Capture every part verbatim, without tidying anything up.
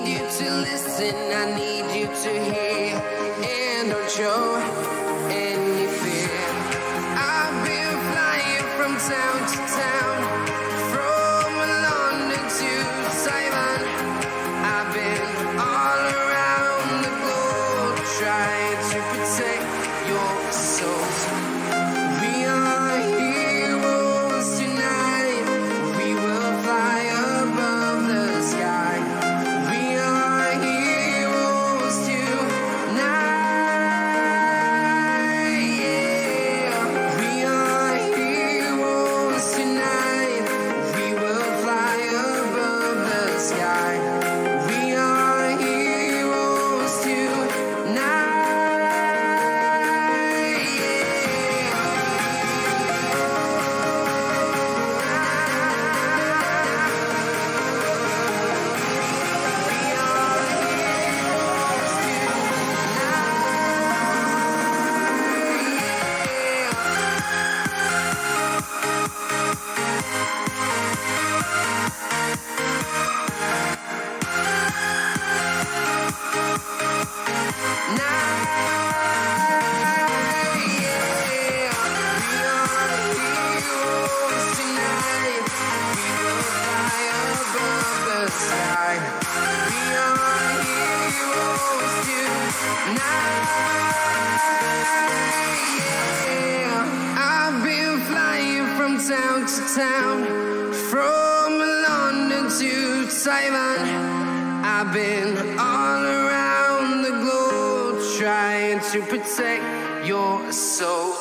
need you to listen, I need you to hear, and don't show any fear. I've been flying from town to town, from London to Taiwan. I've been all around the globe trying to protect your soul. We are heroes tonight, we will fly above the sky. We are heroes tonight, yeah. We are heroes tonight, we will fly above the sky. We are heroes tonight. Town to town, from London to Taiwan. I've been all around the globe trying to protect your soul.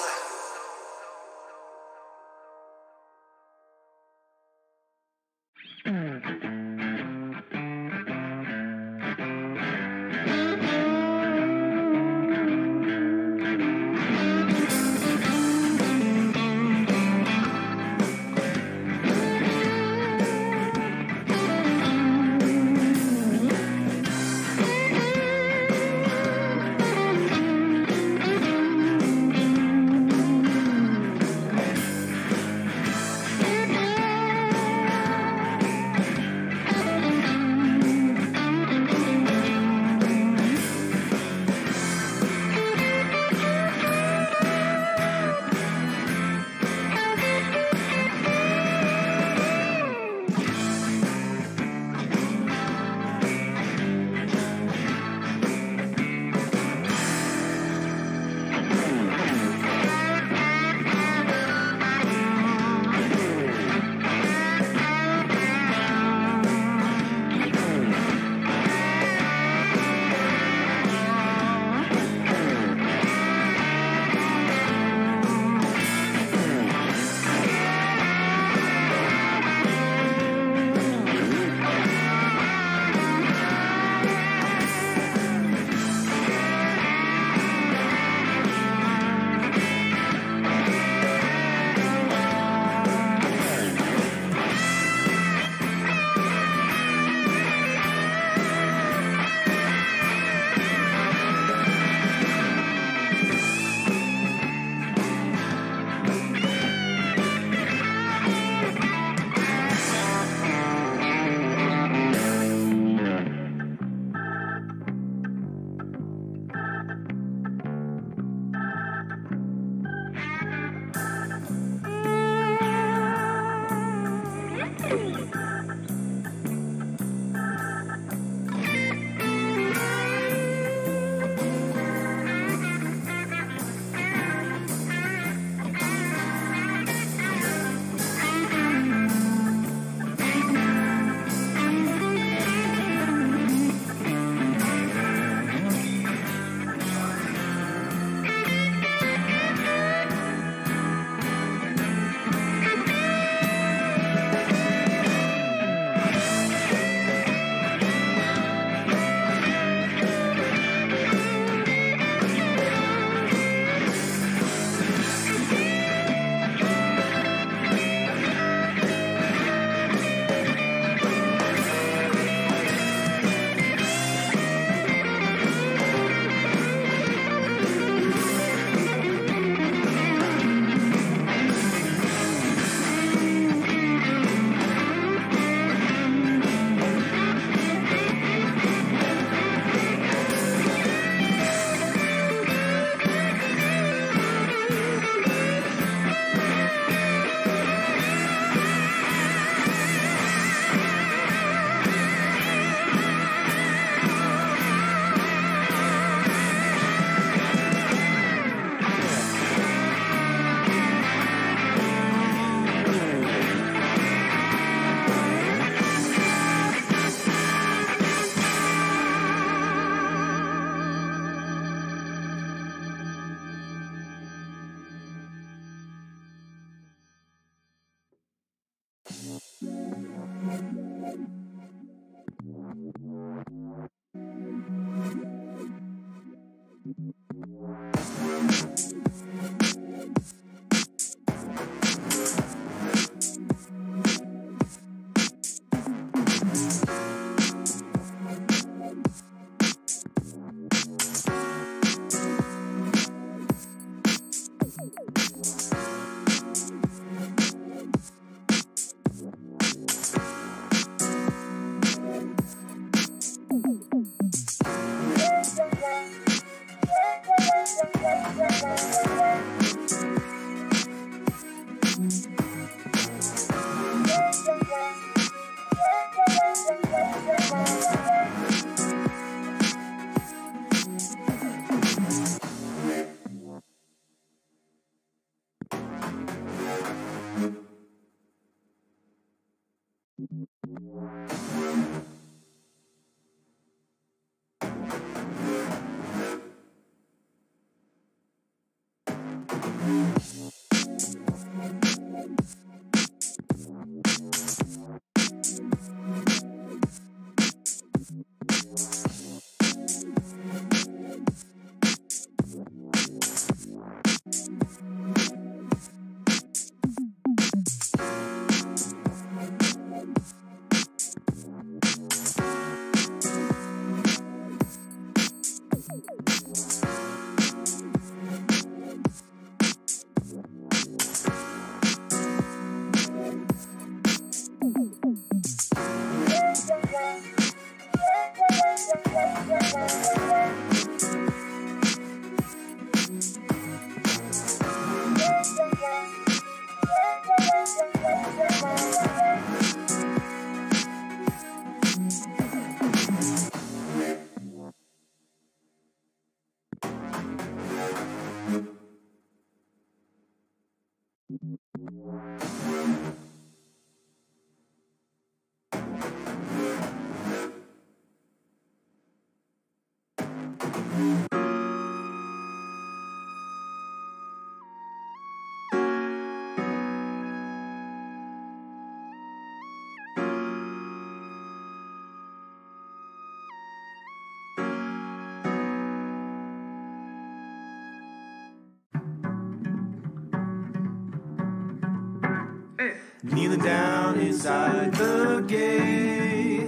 Kneeling down inside the gate,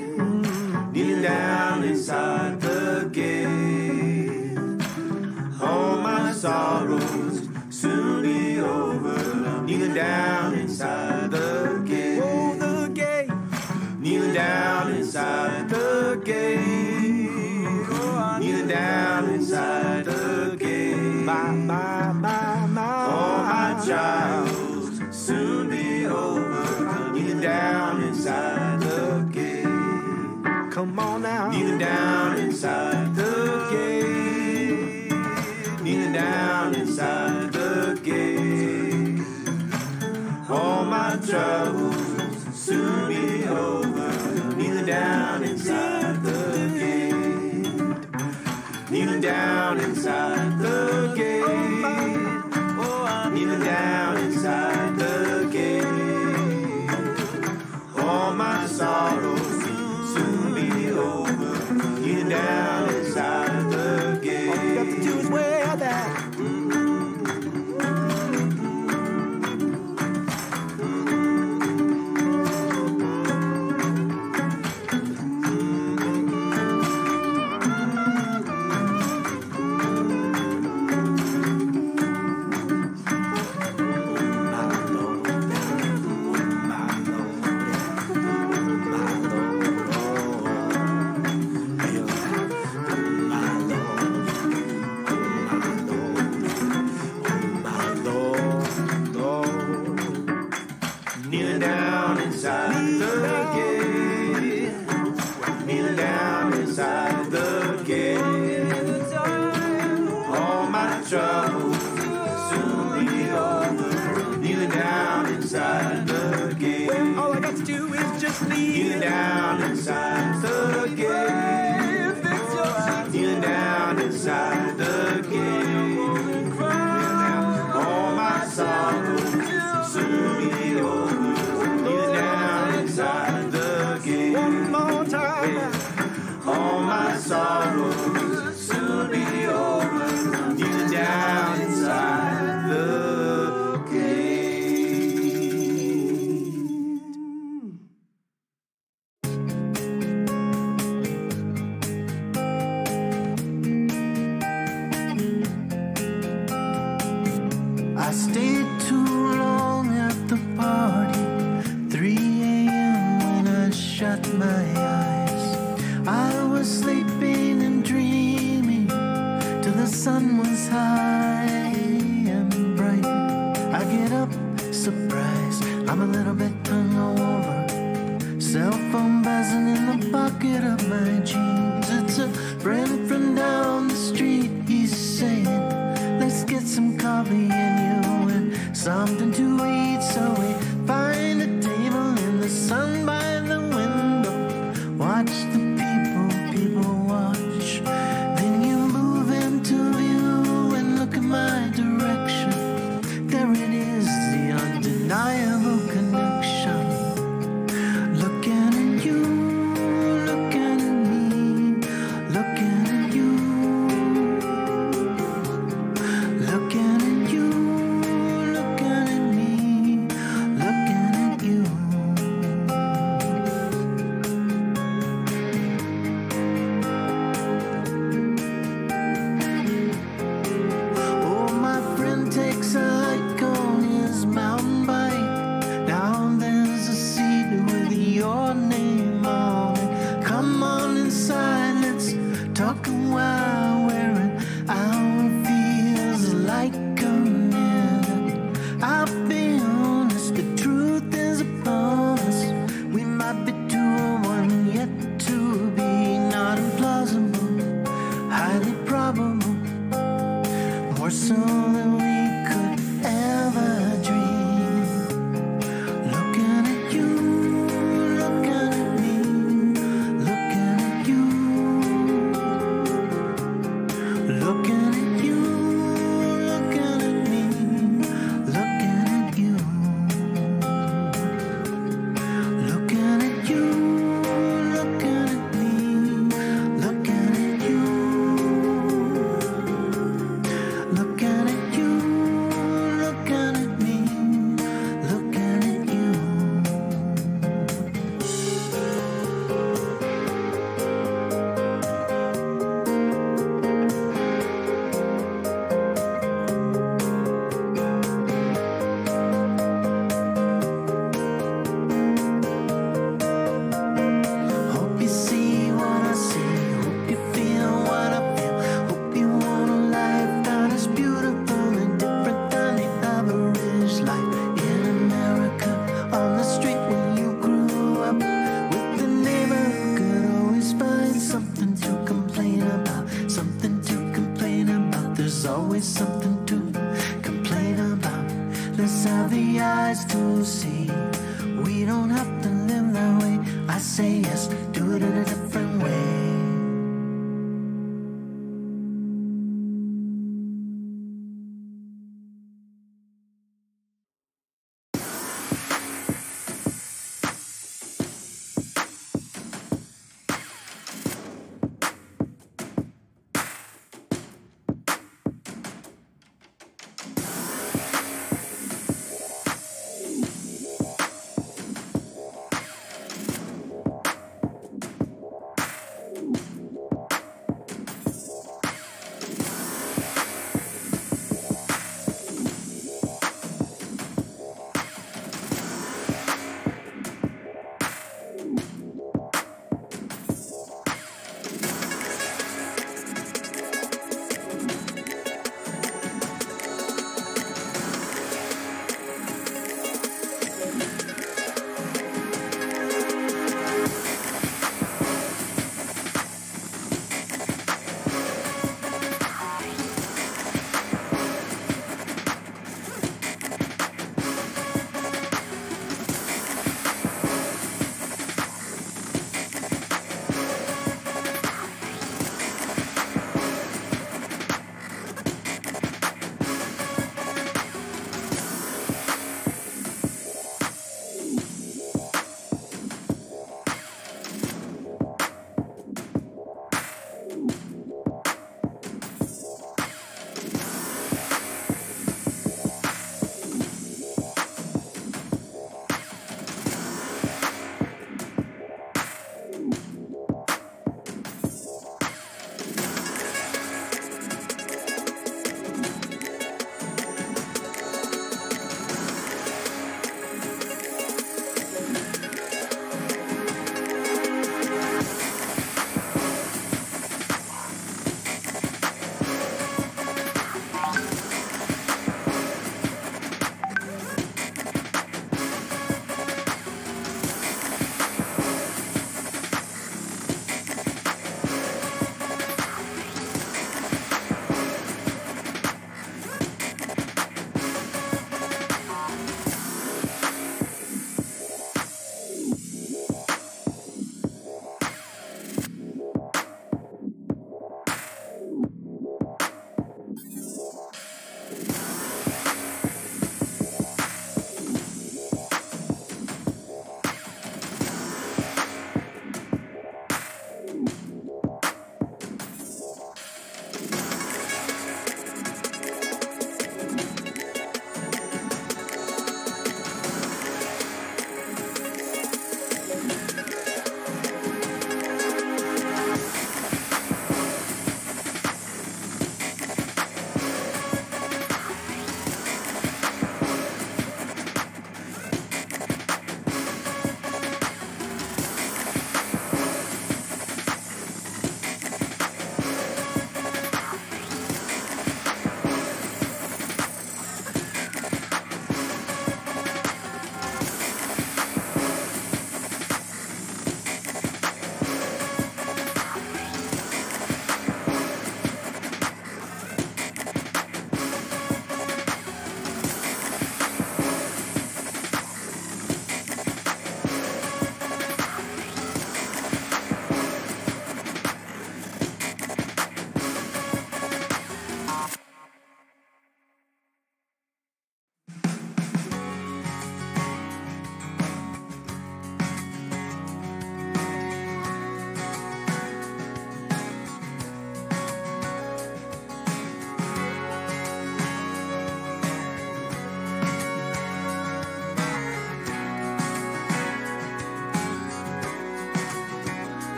kneeling down inside the gate. All my sorrows soon be over. Kneeling down inside the gate, oh, the gate. Kneeling down inside the gate, oh, kneeling down inside the gate. My, my, my, my, all my trials soon be over. Kneeling down inside the gate. Come on now. Kneeling down inside the gate. Kneeling down inside the gate. All my troubles soon be over. Kneeling down inside the gate. Kneeling down inside the gate. Oh, I'm kneeling down inside the gate. All my sorrows soon be over. Kneeling down inside the gate. All you have to do is wear that. Sorrows soon be over. I stayed too long at the party, three a m when I shut my eyes. I was sleeping and dreaming till the sun was high and bright. I get up, surprised, I'm a little bit hungover. Cell phone buzzing in the pocket of my jeans. It's a friend from down the street, he's saying, let's get some coffee and you and something to eat. So we find a table in the sun by the window, watch the people, people watch. Then you move into view and look in my direction. There it is, the undeniable connection. Looking at you, looking at me, looking at you.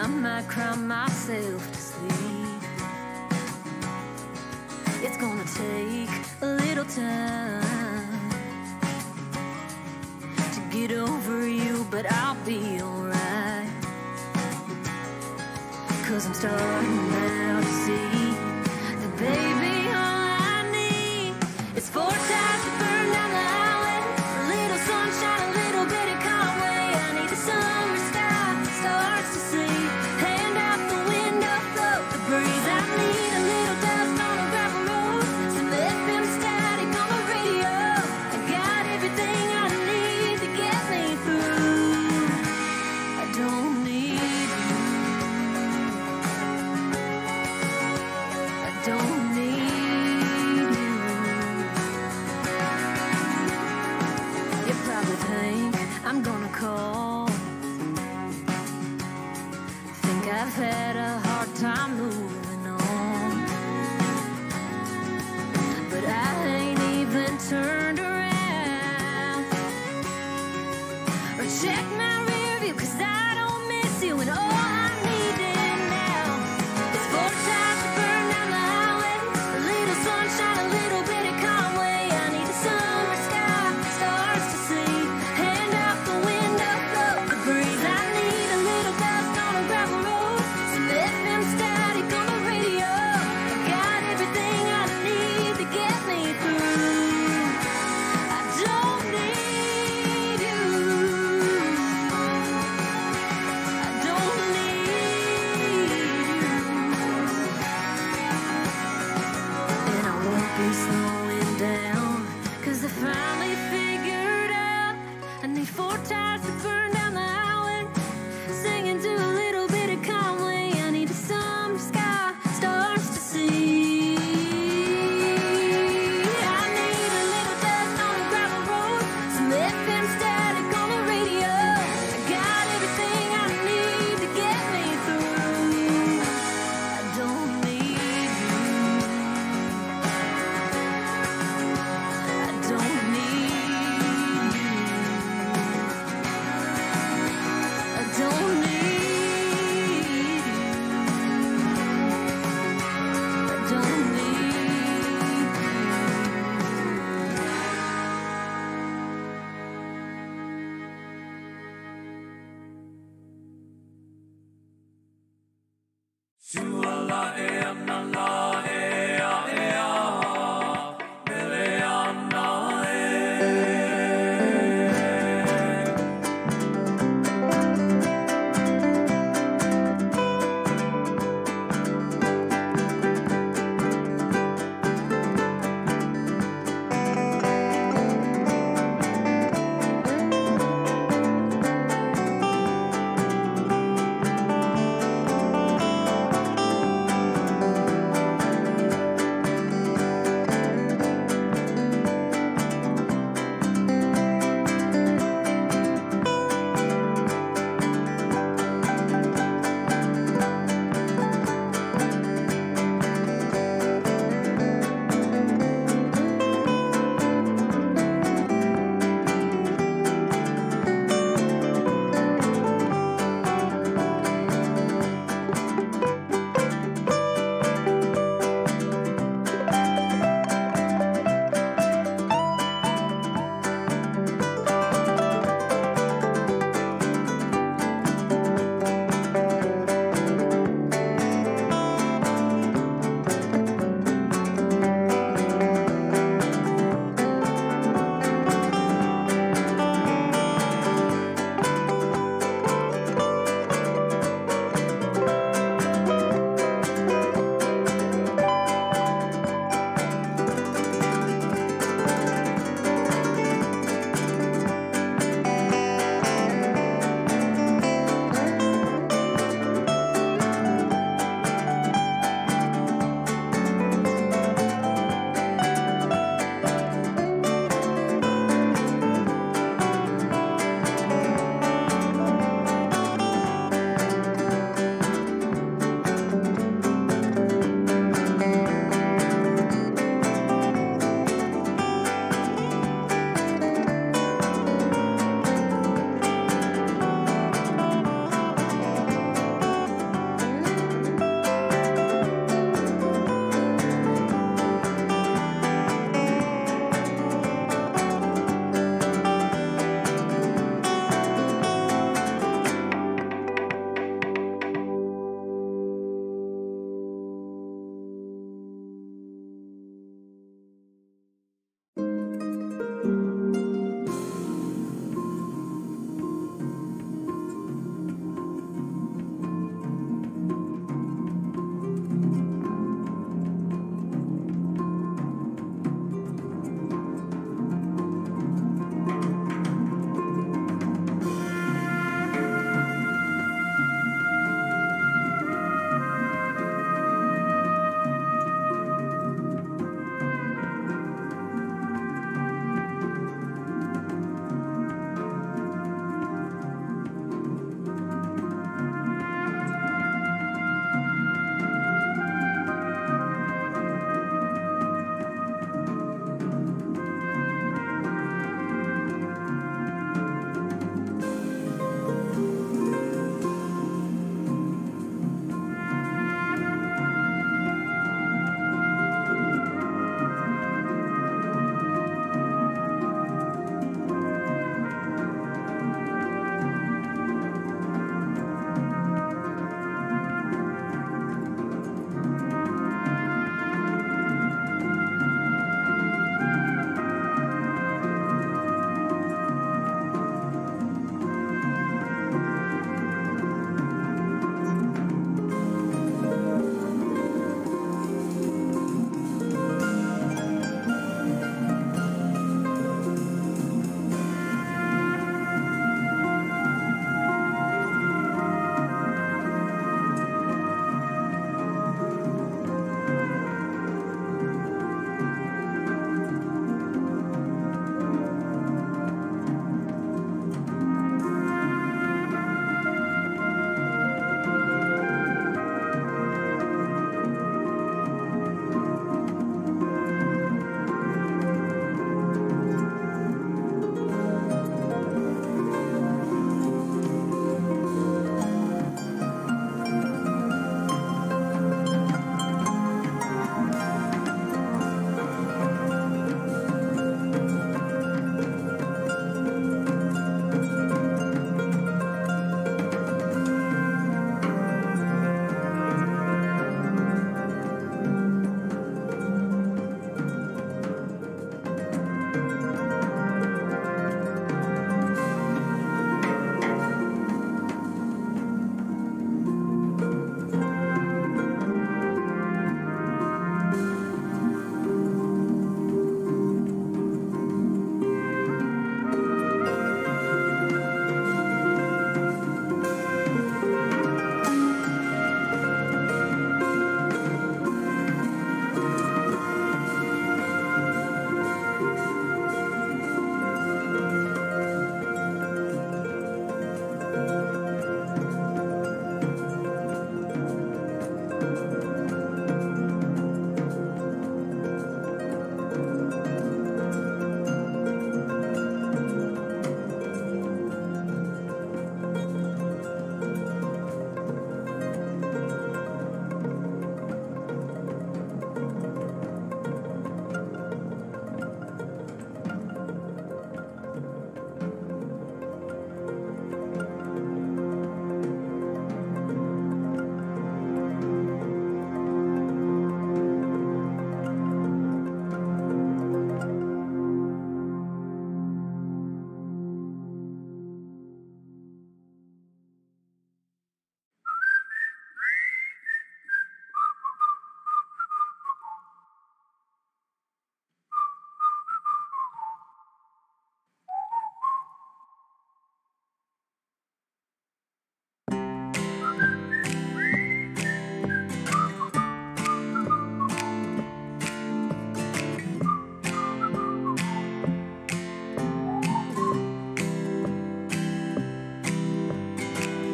I might cry myself to sleep. It's gonna take a little time to get over you, but I'll be alright. 'Cause I'm starting now to see that, baby, all I need is four times to burn down the highway, a little sunshine, a little bit of Conway. I need the summer sky that starts to see. Hand out the window, float the breeze. I need a little dust on a gravel road, some F M static on the radio. I got everything I need to get me through. I don't need you, I don't need you. You probably think I'm gonna call, think I've had a hard time moving on, but I ain't even turned around or checked my rear view, 'cause I don't miss you. And all I needed now is four times to burn down the highway, a little sunshine, a little bit of Conway. I need the summer sky, stars to see. Hand out the window, float the breeze. I need a little dust on a gravel road, some F M static on the radio. I got everything I need to get me through. I don't need you, I don't need you. And I won't be slowing down, 'cause I finally figured out I need four tires to burn down the highway, singing to a little bit of Conway. I need the summer sky, stars to see. I need a little dust on a gravel road, some F M static on the radio. I got everything I need to get me through. I don't need you, I don't need you, I don't need you, I don't need you.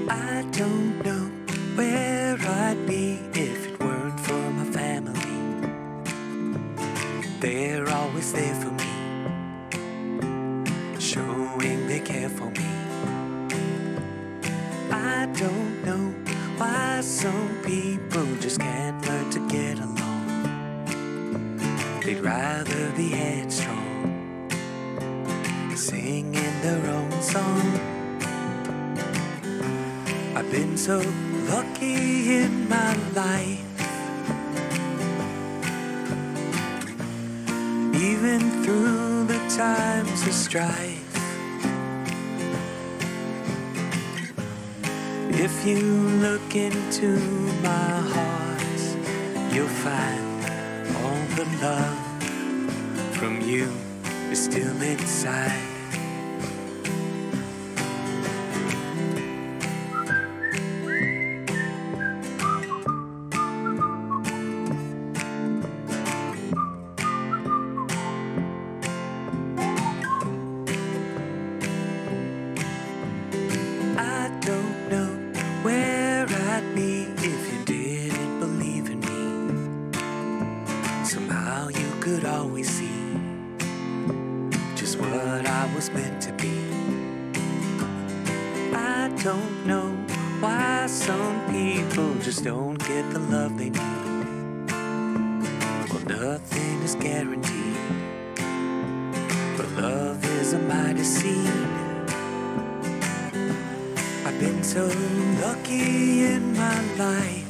I don't know where I'd be if it weren't for my family. They're always there for me, showing they care for me. I don't know why some people just can't learn to get along. They'd rather be headstrong, singing their own song. I've been so lucky in my life, even through the times of strife. If you look into my heart, you'll find all the love from you is still inside. Could always see just what I was meant to be. I don't know why some people just don't get the love they need. Well, nothing is guaranteed, but love is a mighty seed. I've been so lucky in my life,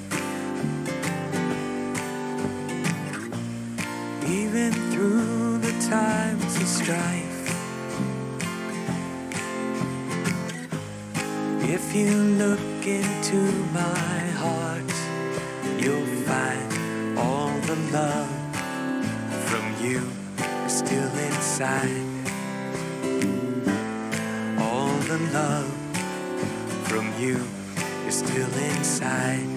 even through the times of strife. If you look into my heart, you'll find all the love from you is still inside. All the love from you is still inside.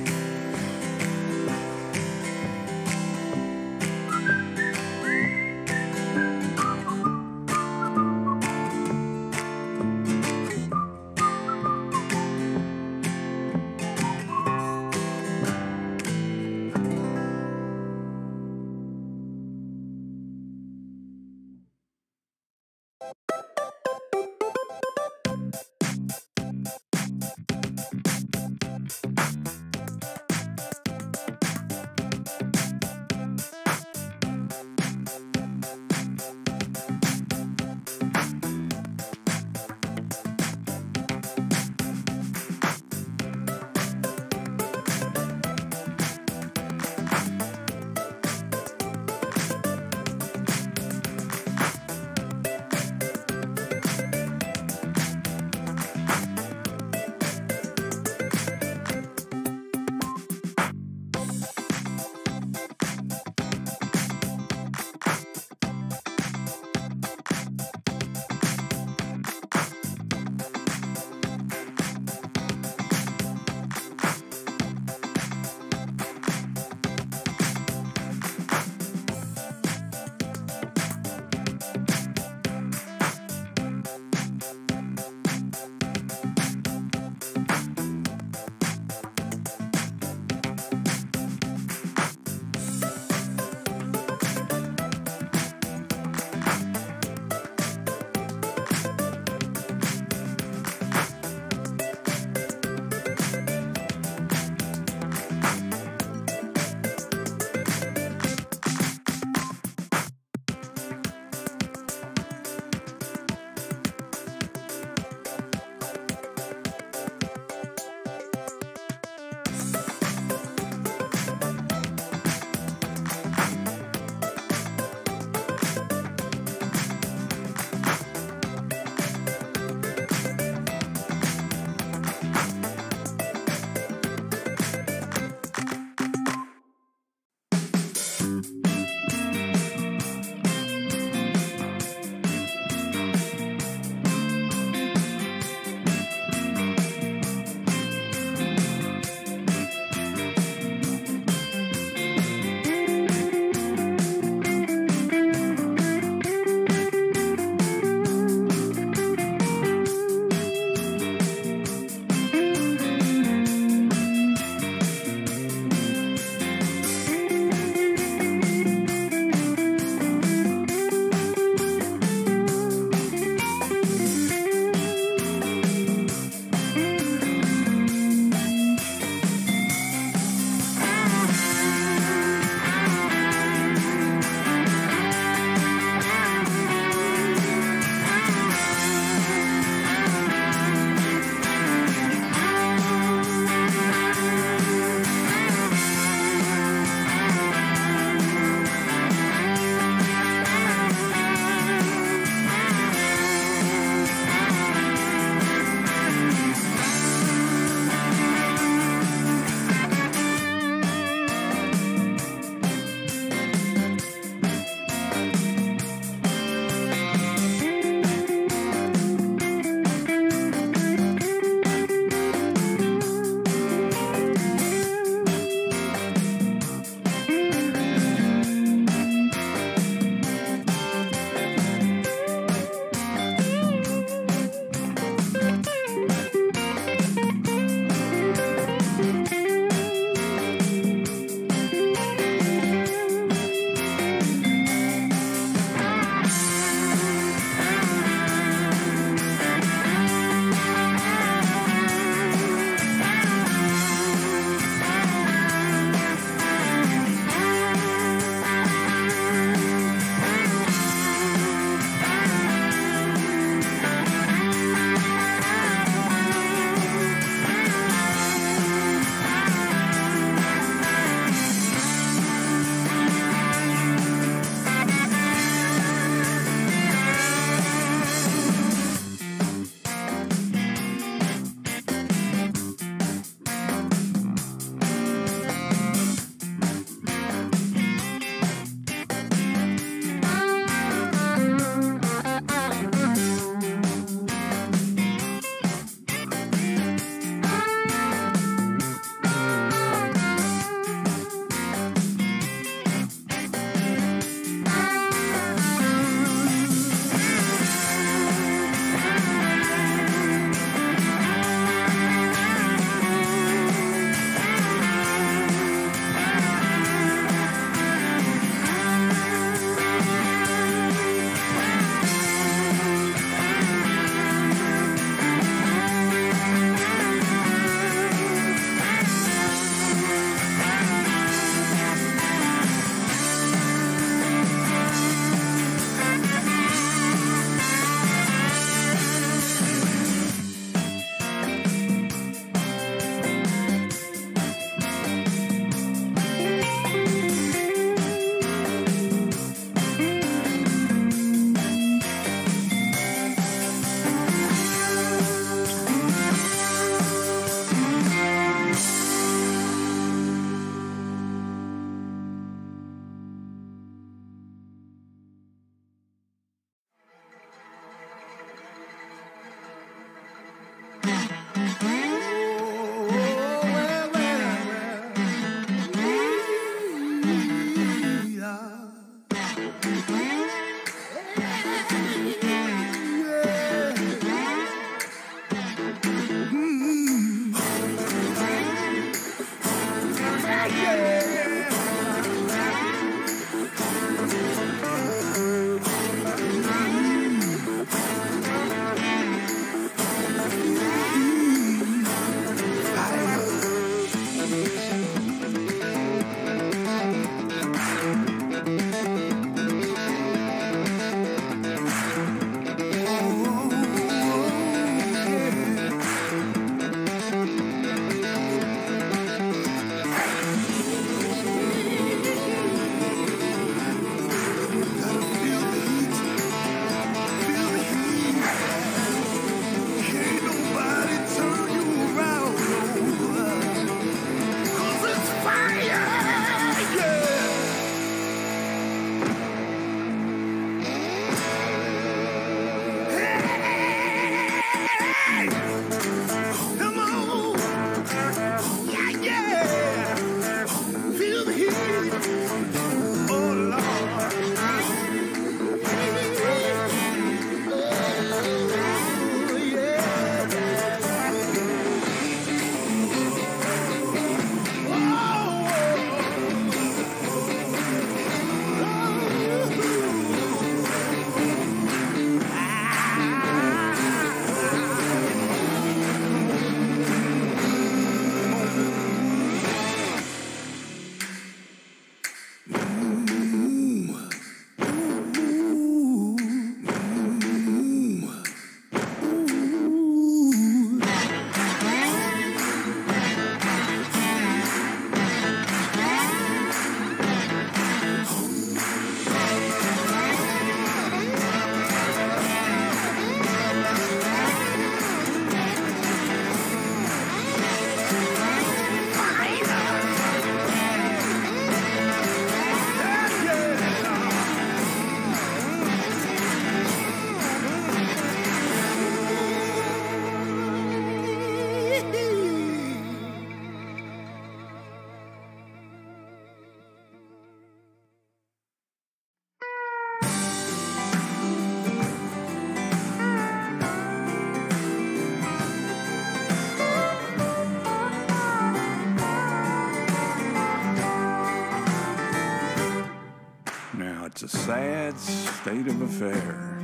It's a sad state of affairs.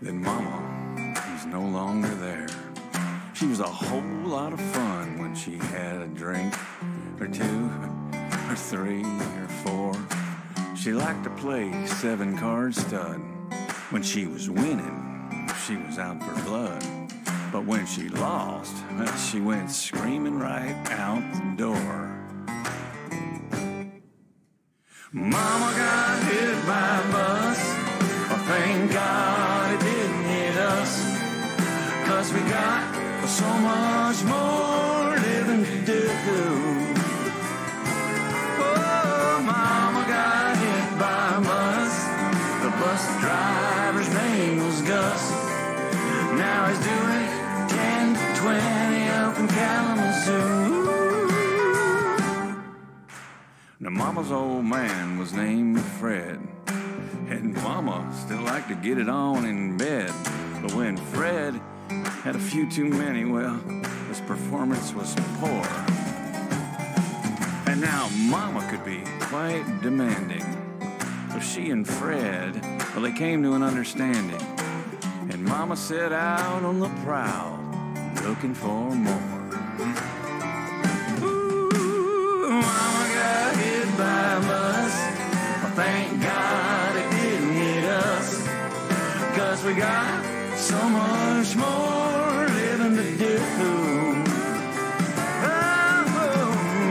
Then Mama is no longer there. She was a whole lot of fun when she had a drink or two or three or four. She liked to play seven-card stud. When she was winning, she was out for blood. But when she lost, she went screaming right out the door. Mama got hit by a bus. Oh, thank God it didn't hit us. 'Cause we got so much more living to do. Oh, Mama got hit by a bus. The bus driver's name was Gus. Now he's doing ten to twenty up in Kalamazoo. Now, Mama's old man was named Fred, and Mama still liked to get it on in bed. But when Fred had a few too many, well, his performance was poor. And now Mama could be quite demanding. But she and Fred, well, they came to an understanding. And Mama set out on the prowl, looking for more. By bus. Oh, thank God it didn't hit us, 'cause we got so much more living to do. Oh,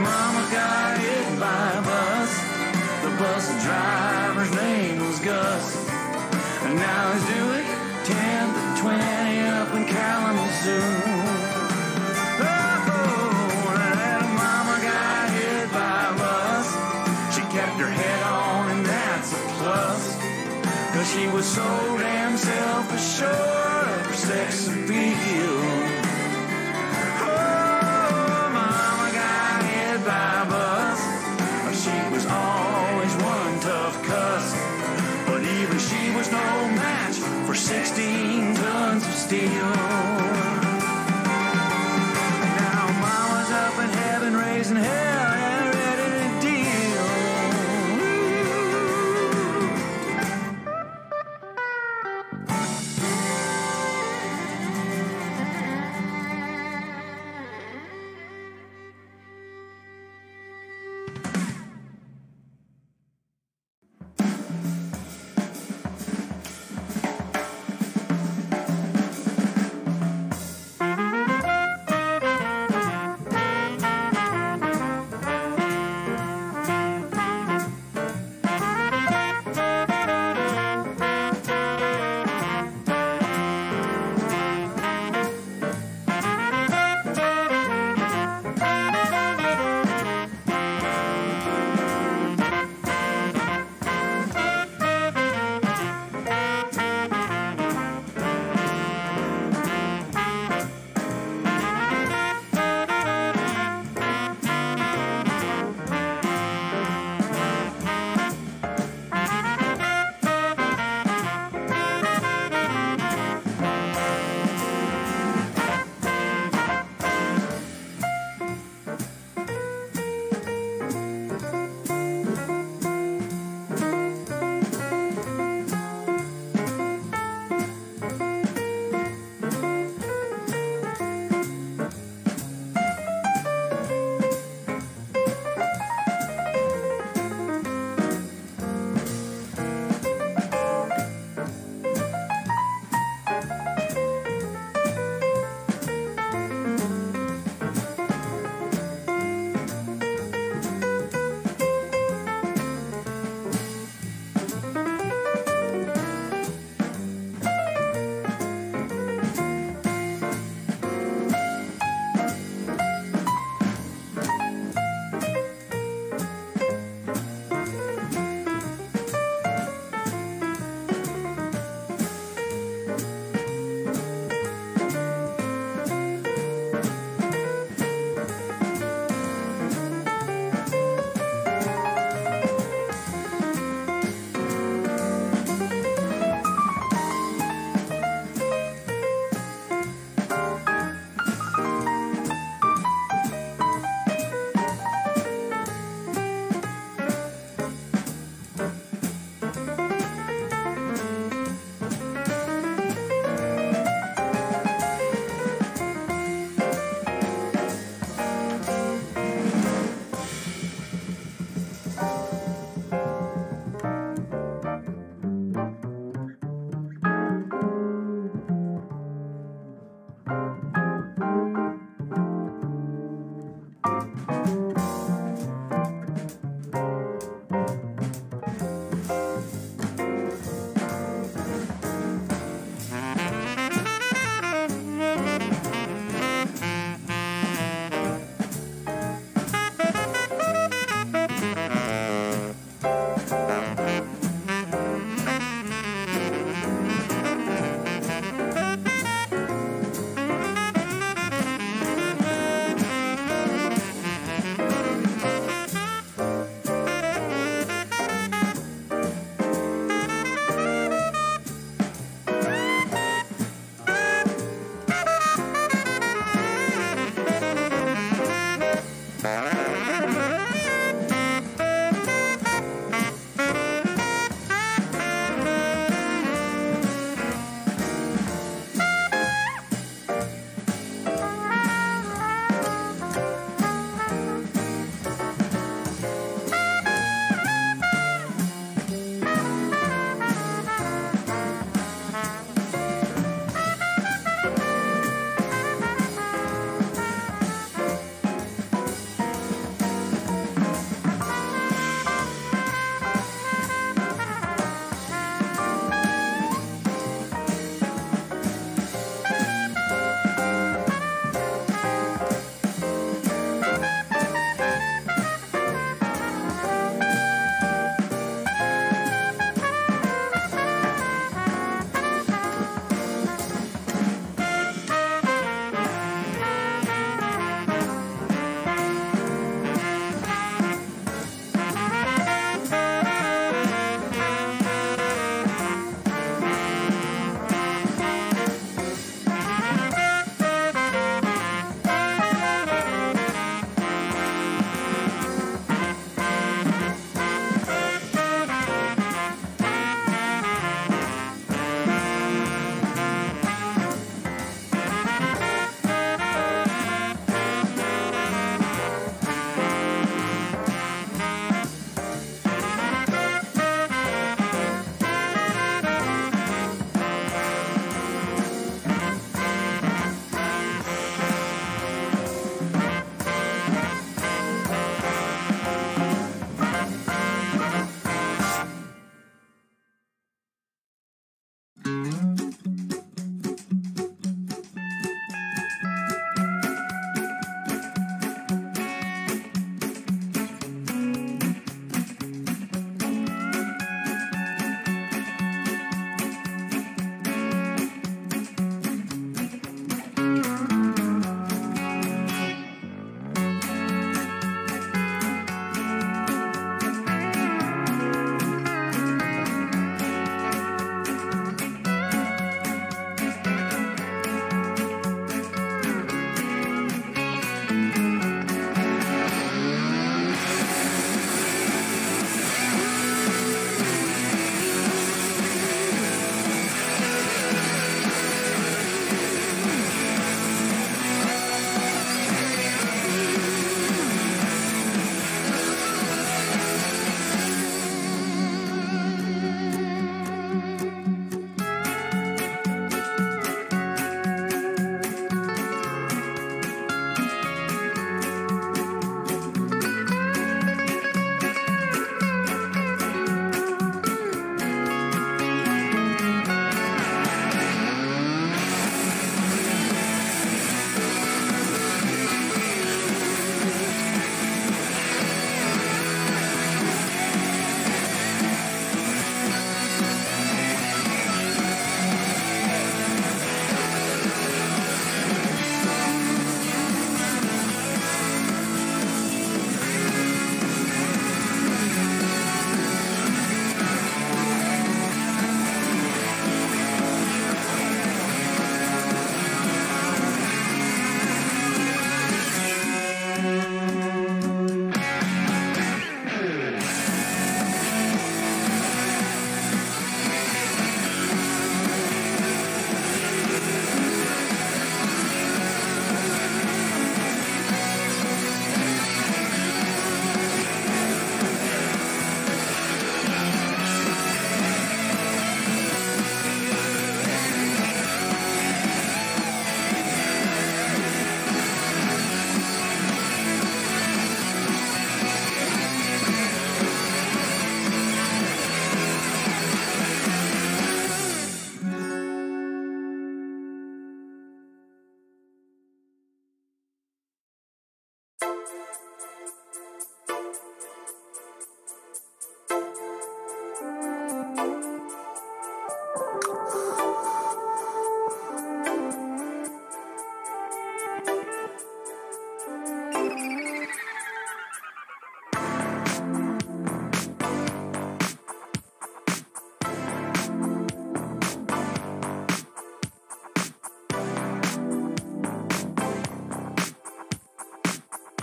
Mama got hit by a bus. The bus driver's name was Gus, and now he's doing ten to twenty up in Kalamazoo. She was so damn self-assured of her sex appeal. Oh, Mama got hit by a bus. She was always one tough cuss. But even she was no match for sixteen tons of steel. Now Mama's up in heaven raising hell.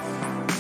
You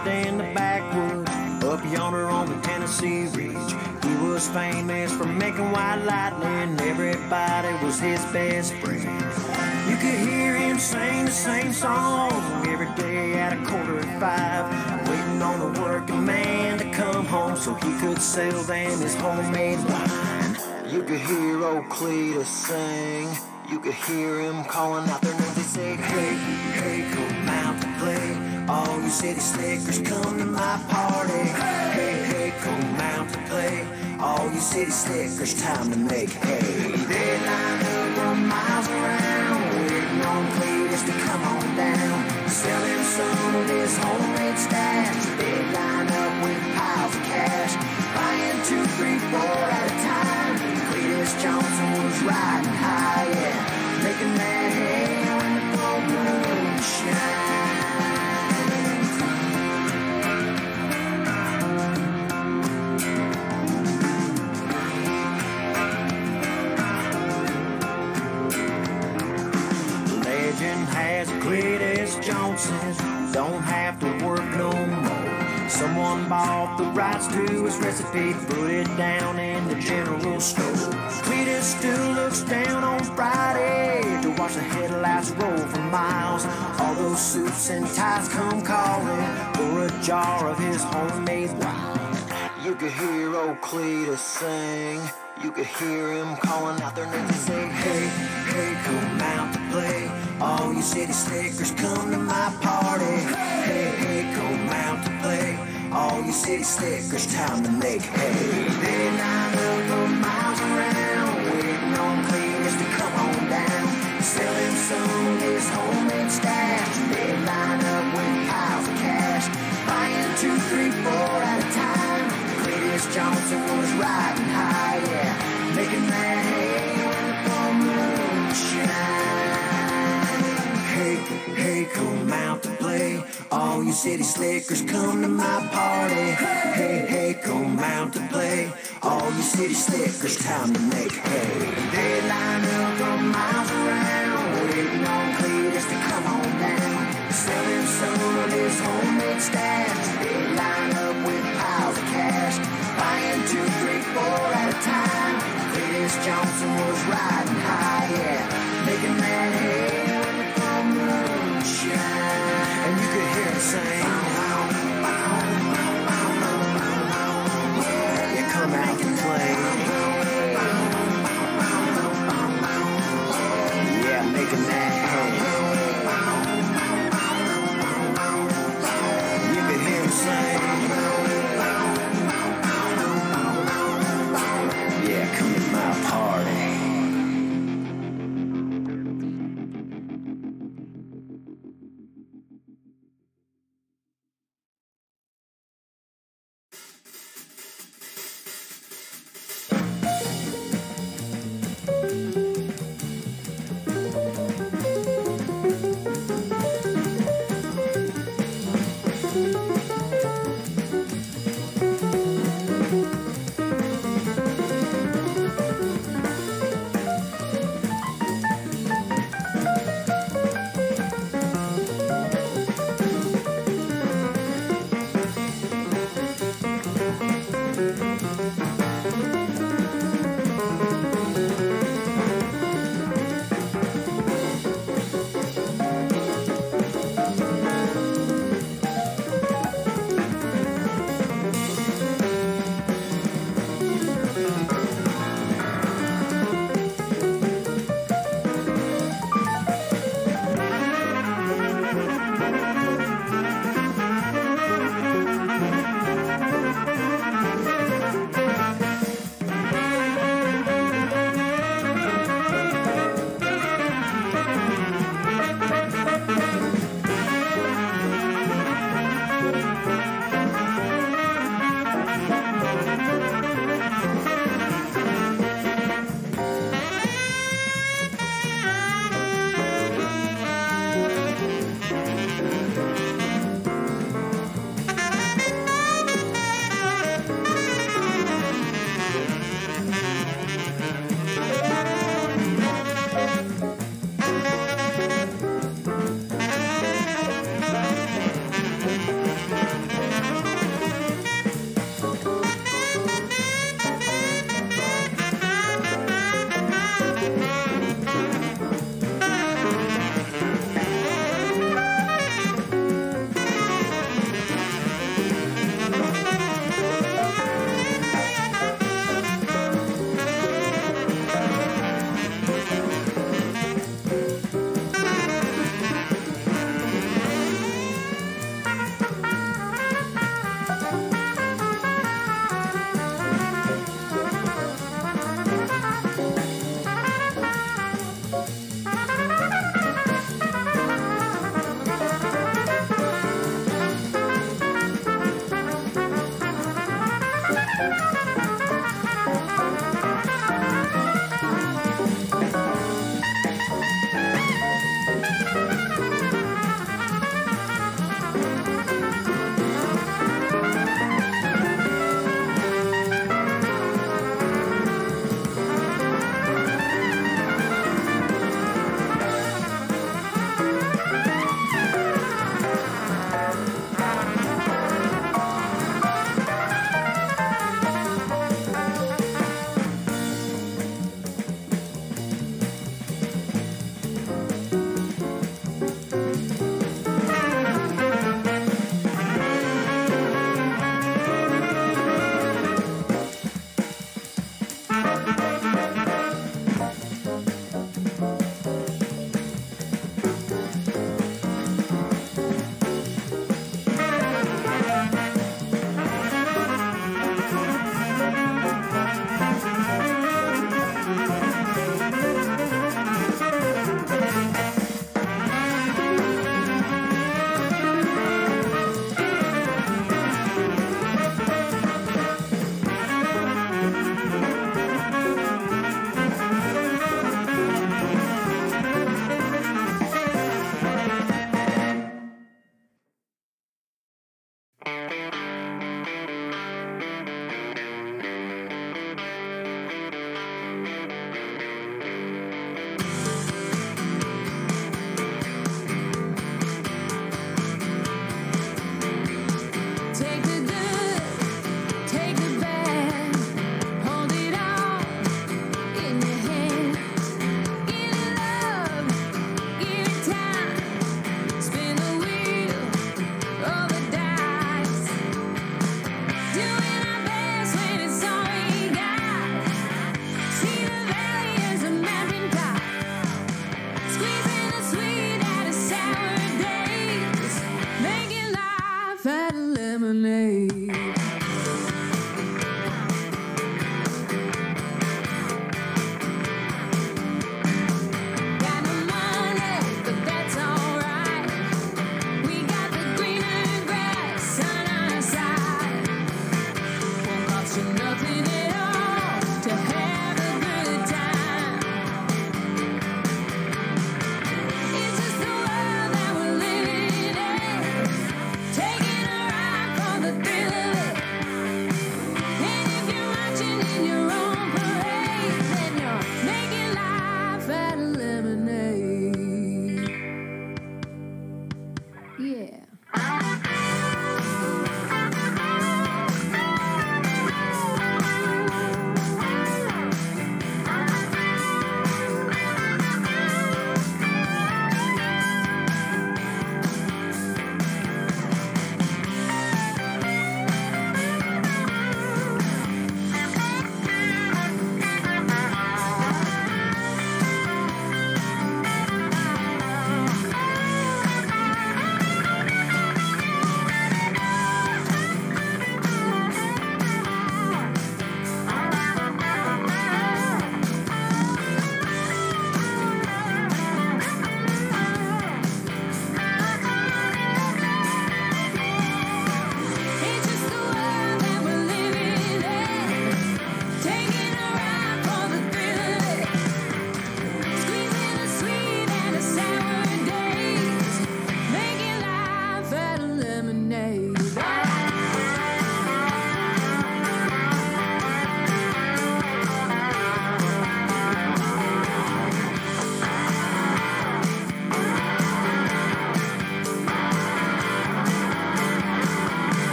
started in the backwoods, up yonder on the Tennessee Ridge. He was famous for making white lightning. Everybody was his best friend. You could hear him sing the same song every day at a quarter of five, waiting on the working man to come home so he could sell them his homemade wine. You could hear old Cletus sing. You could hear him calling out their names. They say, hey, hey, come out to play. All you city slickers, come to my party. Hey, hey, come out to play. All you city slickers, time to make hay. They lined up from miles around, waiting on Cletus to come on down, selling some of his homemade stash. They lined up with piles of cash, buying two, three, four at a time. Cletus Johnson was riding high, yeah, making that hay when the full moon shines. Legend has Cletus Johnson don't have to work no more. Someone bought the rights to his recipe, put it down in the general store. Cletus still looks down on Friday to watch the headlights roll for miles. All those suits and ties come calling for a jar of his homemade wine. You could hear old Cletus sing. You could hear him calling out their names and say, hey, hey, come out to play. All you city slickers, come to my party. Hey, hey, come out to play. All you city slickers, time to make hay. They lined up for miles around, waiting on Cletus to come on down, selling some of his homemade stash. They lined up with piles of cash, buying two, three, four at a time. Cletus Johnson was riding high, yeah, making that hay when the full moon shines. Hey, hey, come out to play. All you city slickers, come to my party. Hey, hey, come out to play. All you city slickers, time to make hay. They lined up from miles around, waiting on Cletus to come on down, selling some of his homemade stash. They lined up with piles of cash, buying two, three, four at a time. Cletus Johnson was riding high, yeah, making that hay when the full moon shines. And you could hear him sing, yeah, you come out and play, yeah, making that hay. You could hear him sing. Party. like that lemonade.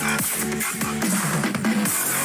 We'll be right back.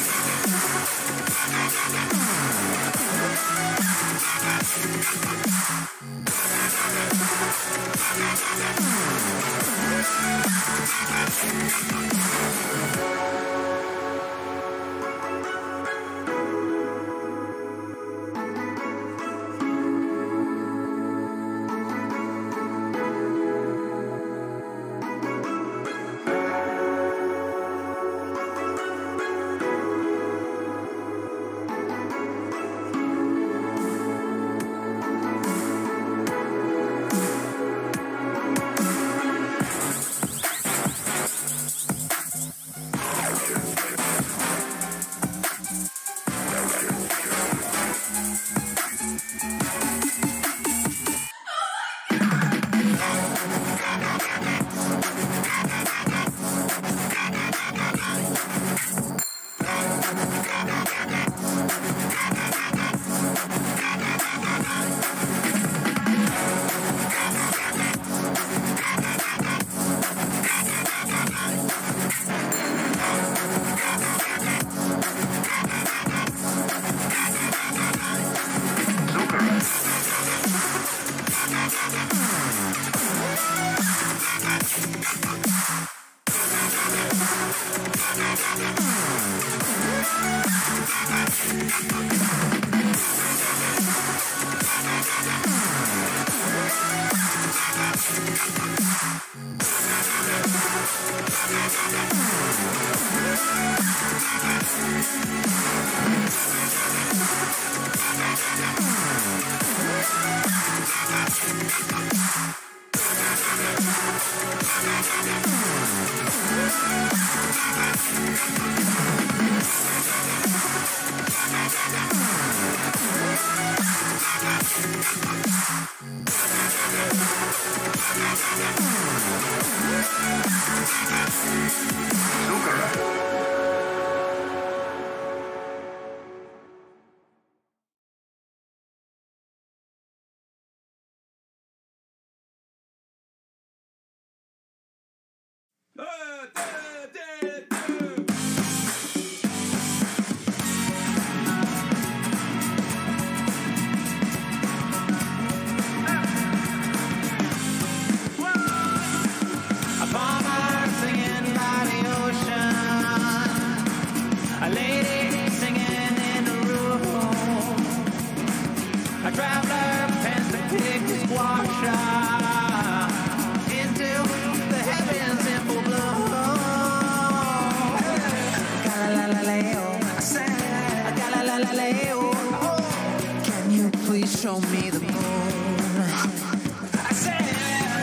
Show me the moon. I said,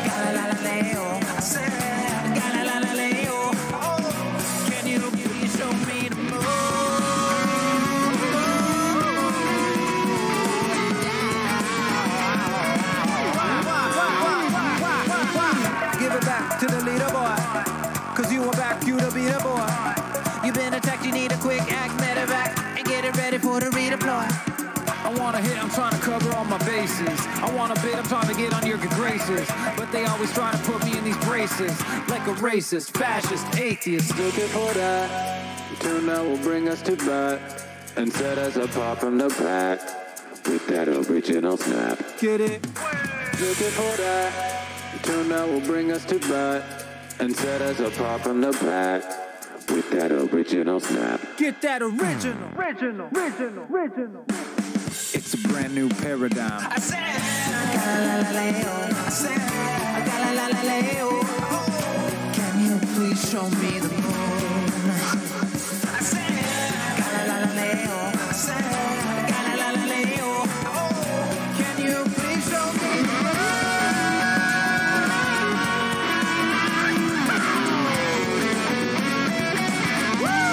Galileo. I said, Galileo. Oh, can you please show me the moon? Give it back to the leader boy, cause you were back, you the beater boy. You've been attacked, you need a quick act, medevac, and get it ready for the redeploy. I want to hit, I'm trying to cover all my bases. I want to bid, I'm trying to get on your good graces. But they always try to put me in these braces, like a racist, fascist, atheist. Looking for that tune that will bring us to bat, and set us apart from the pack with that original snap. Get it? Looking for that tune that will bring us to bat, and set us apart from the pack with that original snap. Get that original, original, original, original. It's a brand new paradigm. I said, Galileo. I said, Galileo. Can you please show me the moon? I said, Galileo. I said, Galileo. Can you please show me the moon? Woo!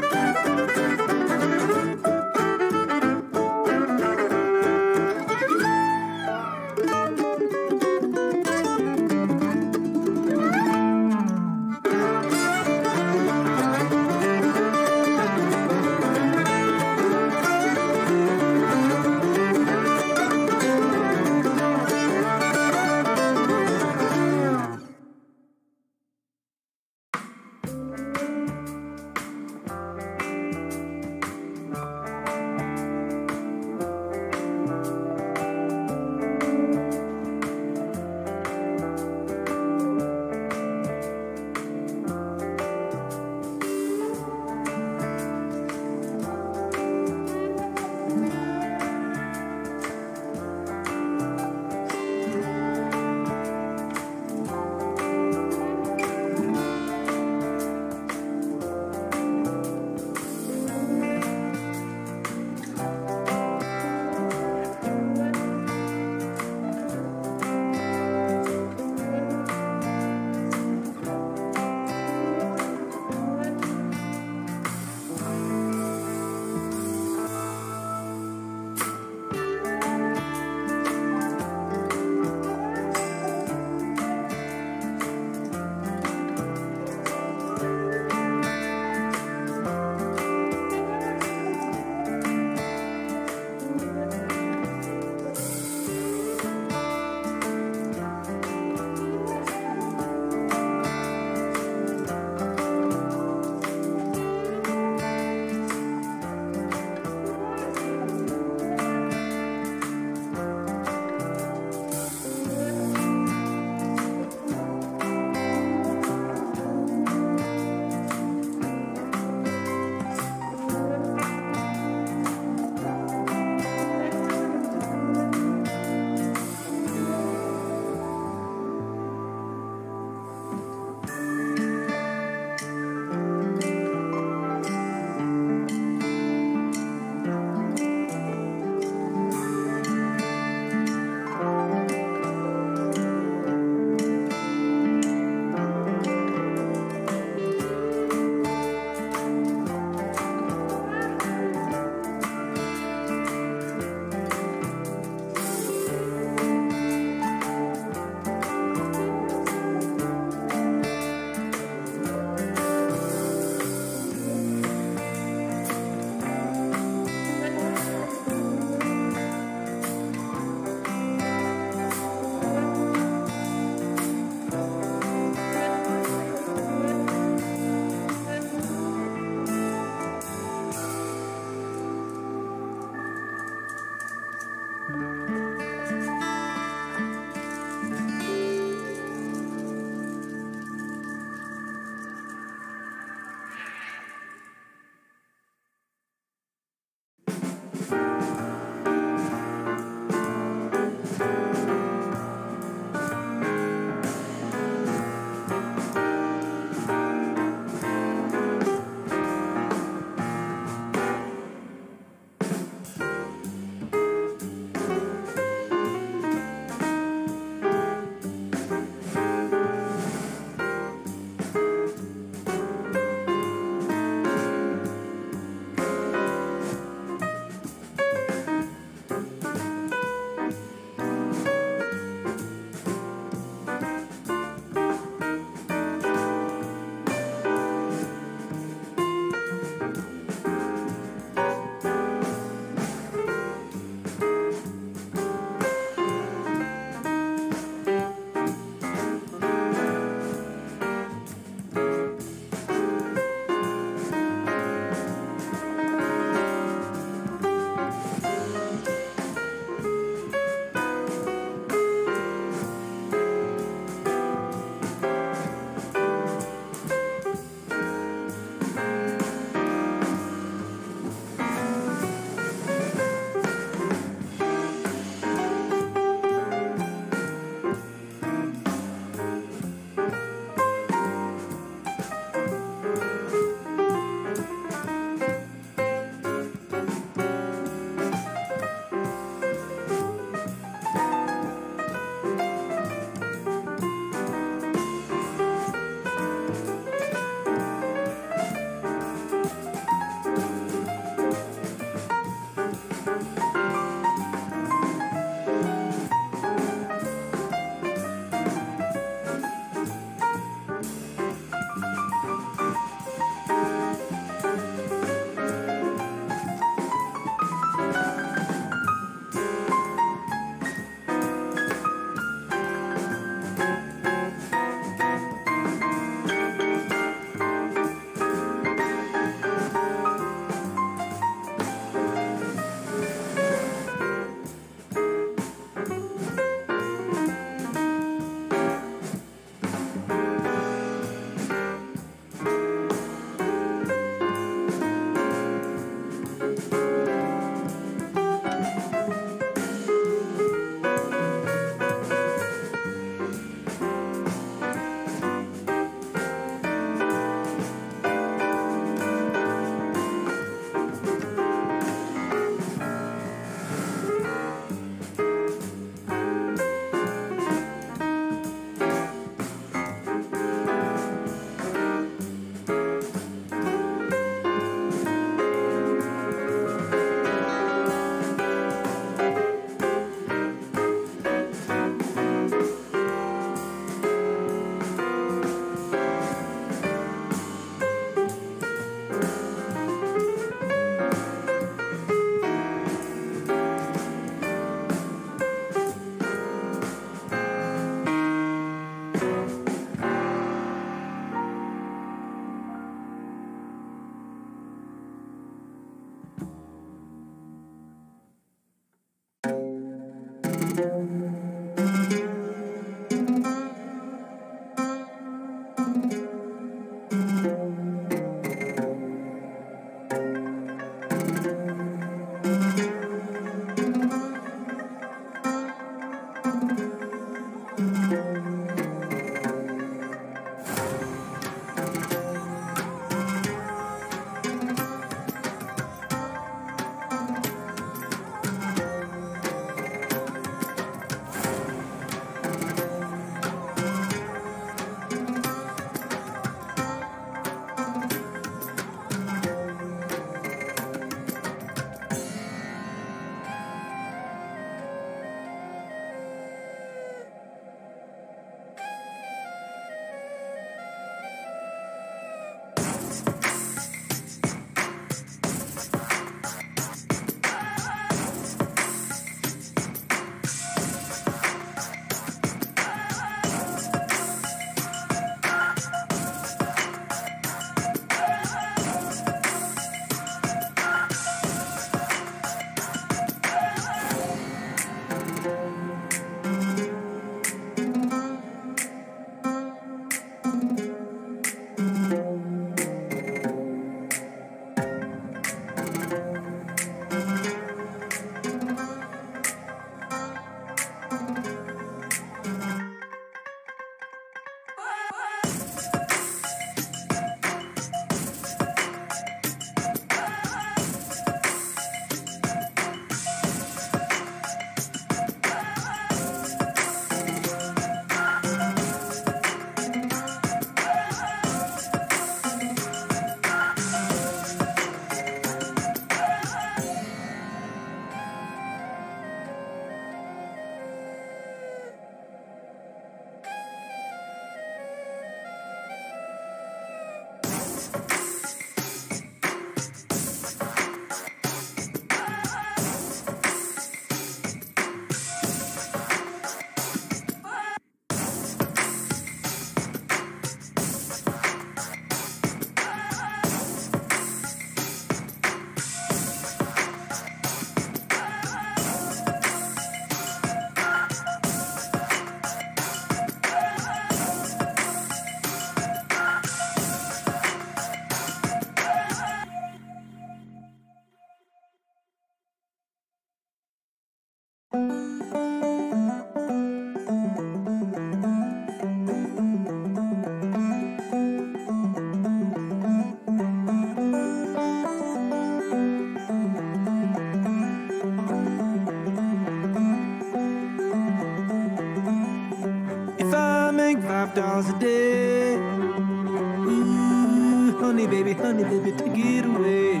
Five dollars a day. Ooh, honey, baby, honey, baby, take it away.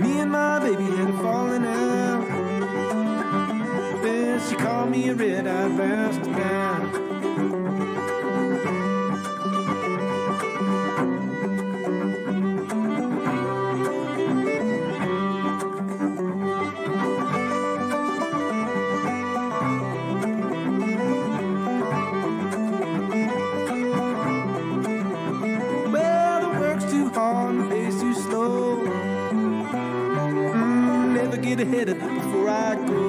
Me and my baby had a falling out. She called me a red-eyed bastard now. Well, the work's too hard and the pace too slow. Mm, never get ahead of it before I go.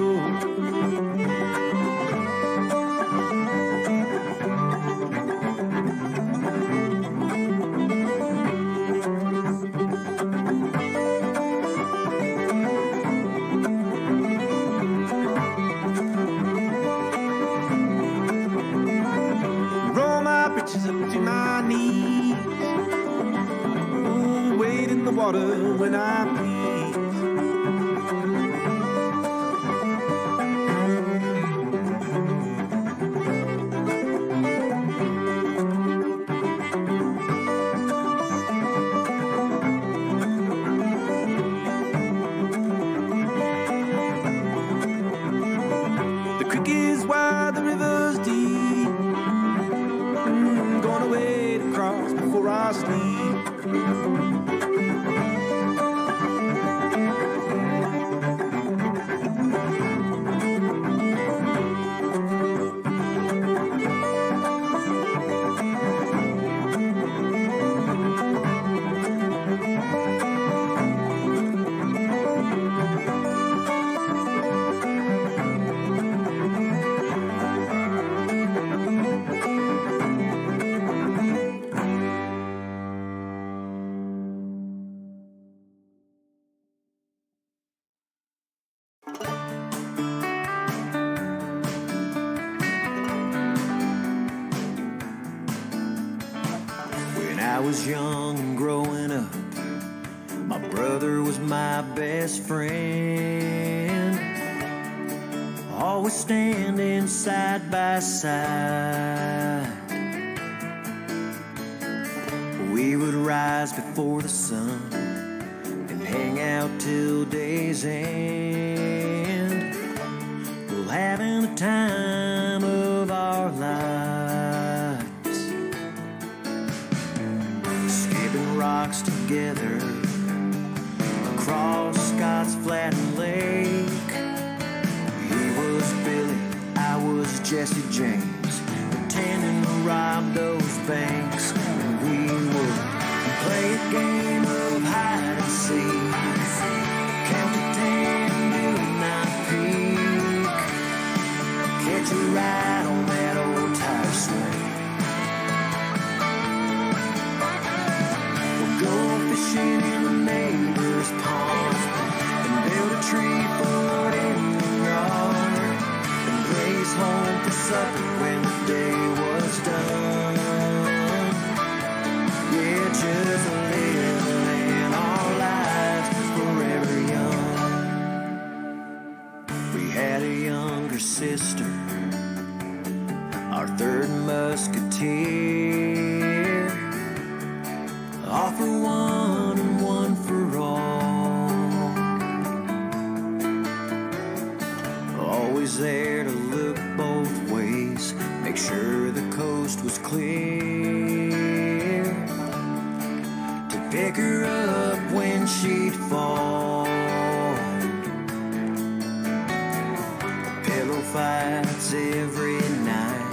Water when I please. The creek is wide, the river's deep. I'm gonna wait to cross before I sleep. Thank you. I was young and growing up, my brother was my best friend. Always standing side by side, we would rise before the sun and hang out till day's end. Well, having the time of our lives, skipping rocks together across Scott's flattened lake. He was Billy, I was Jesse James, pretending to rob those banks. We would play a game of hide and seek, count to ten, do not peek, catch a ride on that old tire swing. We'll go fishing in the neighbor's pond and build a tree fort in the yard and blaze home for supper when the day was done. Yeah, just living our lives forever young. We had a younger sister, our third musketeer, all for one and one for all. Always there to look both ways, make sure the coast was clear, pick her up when she'd fall. Pillow fights every night,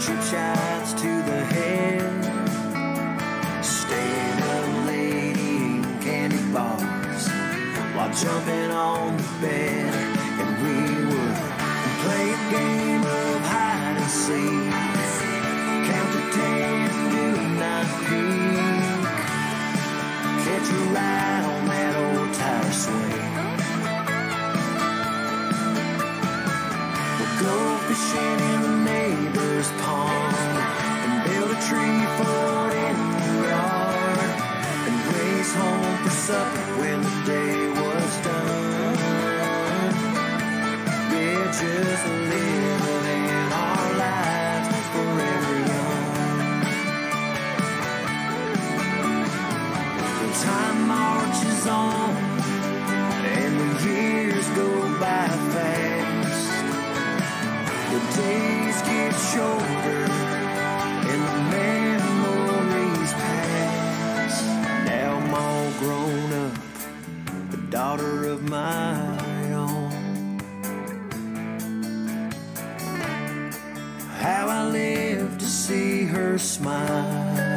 chip shots to the head, staying up late eating candy bars while jumping on the bed. And we would play a game of hide and seek, count to ten, do not peek, catch a ride on that old tire swing. We'll go fishing in the neighbor's pond and build a tree fort in the yard and race home for supper when the day was done. Yeah, just living our lives forever young. Time marches on and the years go by fast. The days get shorter and the memories pass. Now I'm all grown up, the daughter of my own. How I live to see her smile.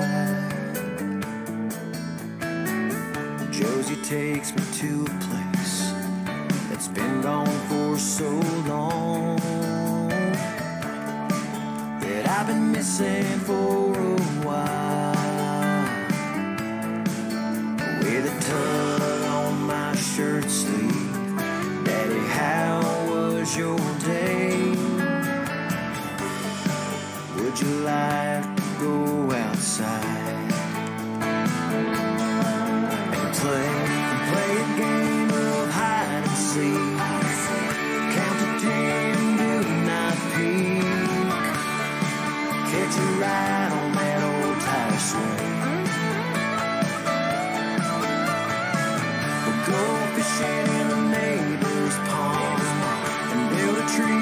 Josie takes me to a place that's been gone for so long that I've been missing for a while. With a tug on my shirt sleeve, Daddy, how was your day? Would you like to go outside? Play, play a game of hide and seek, count to ten, do not peek, catch a ride on that old tire swing. We'll go fishing in the neighbor's pond and build a tree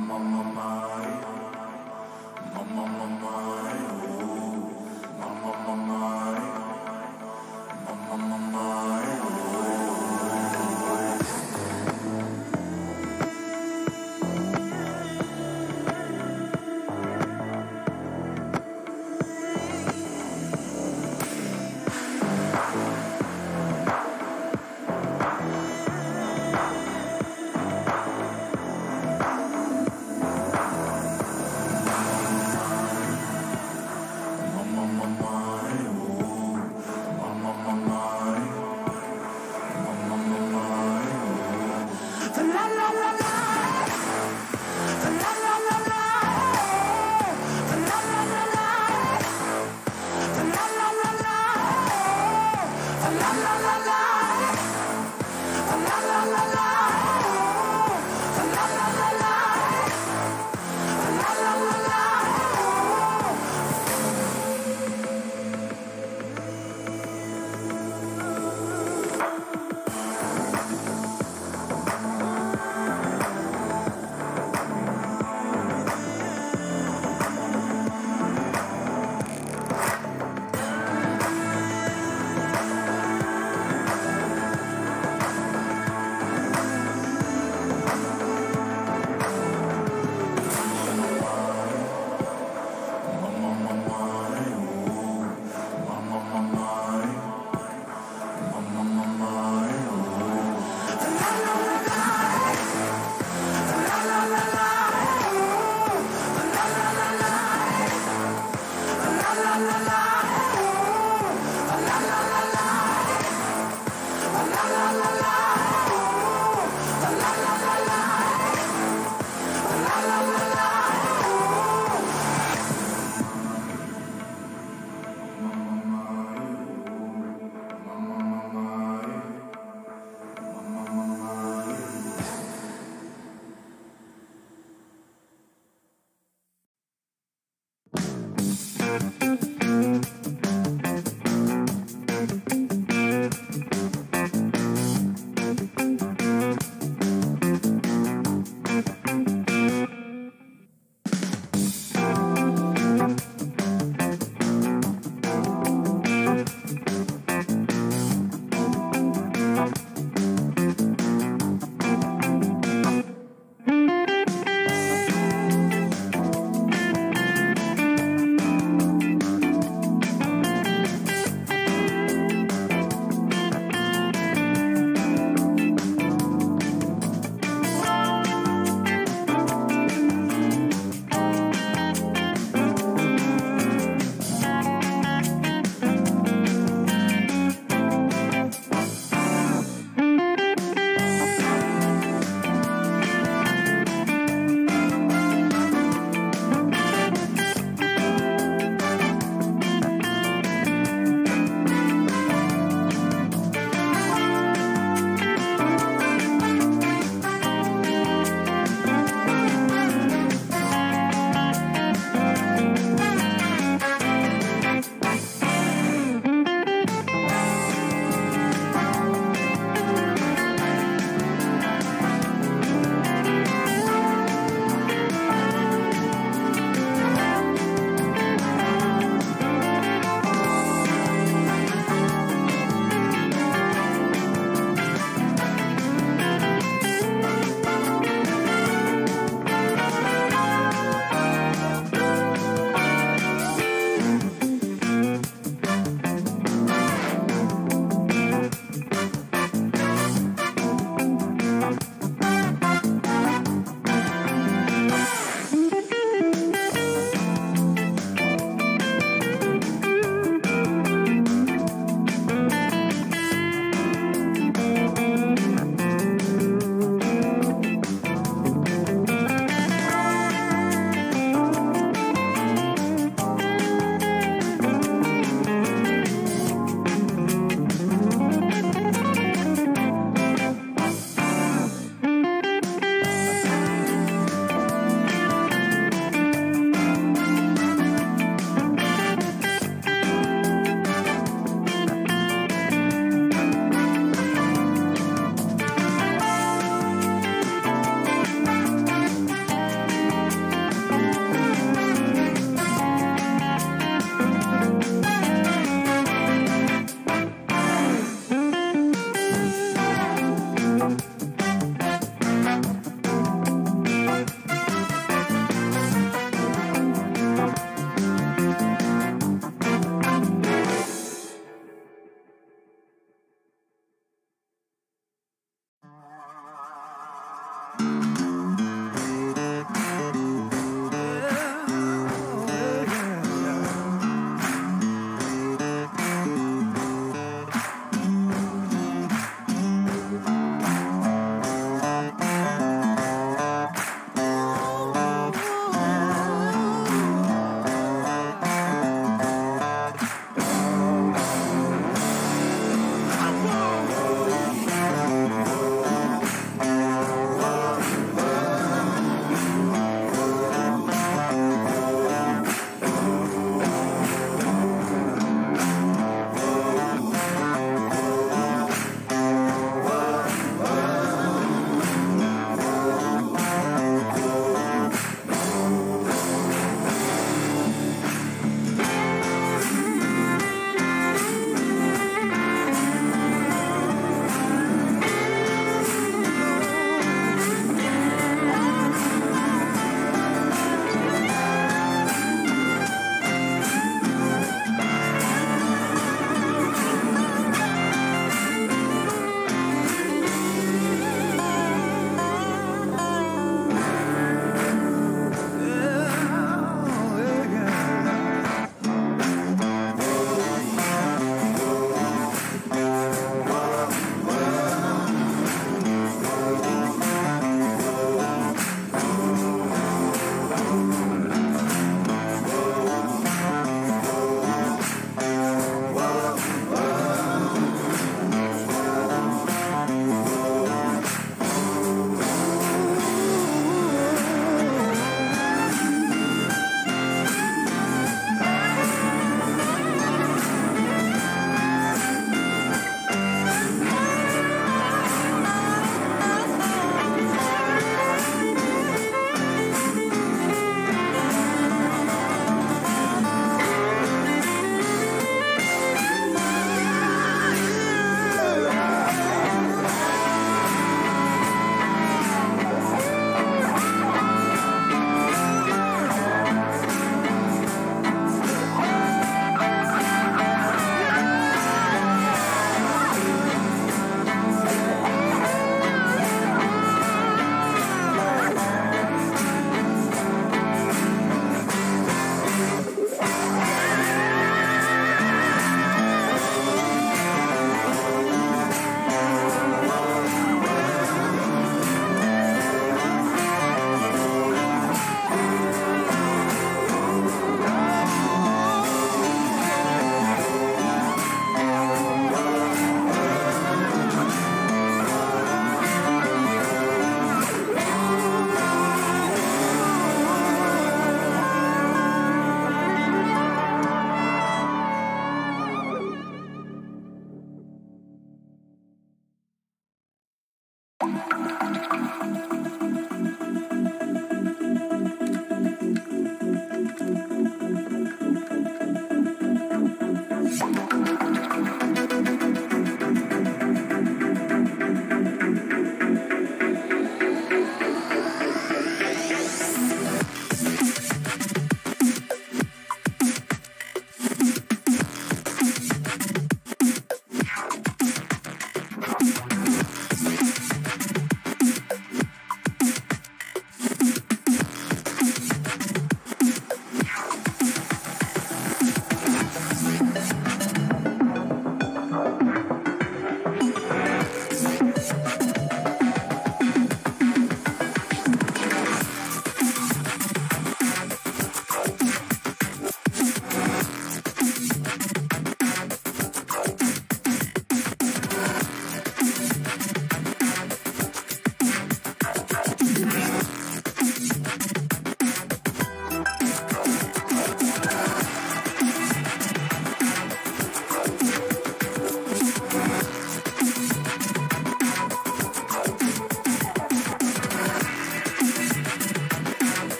Bye.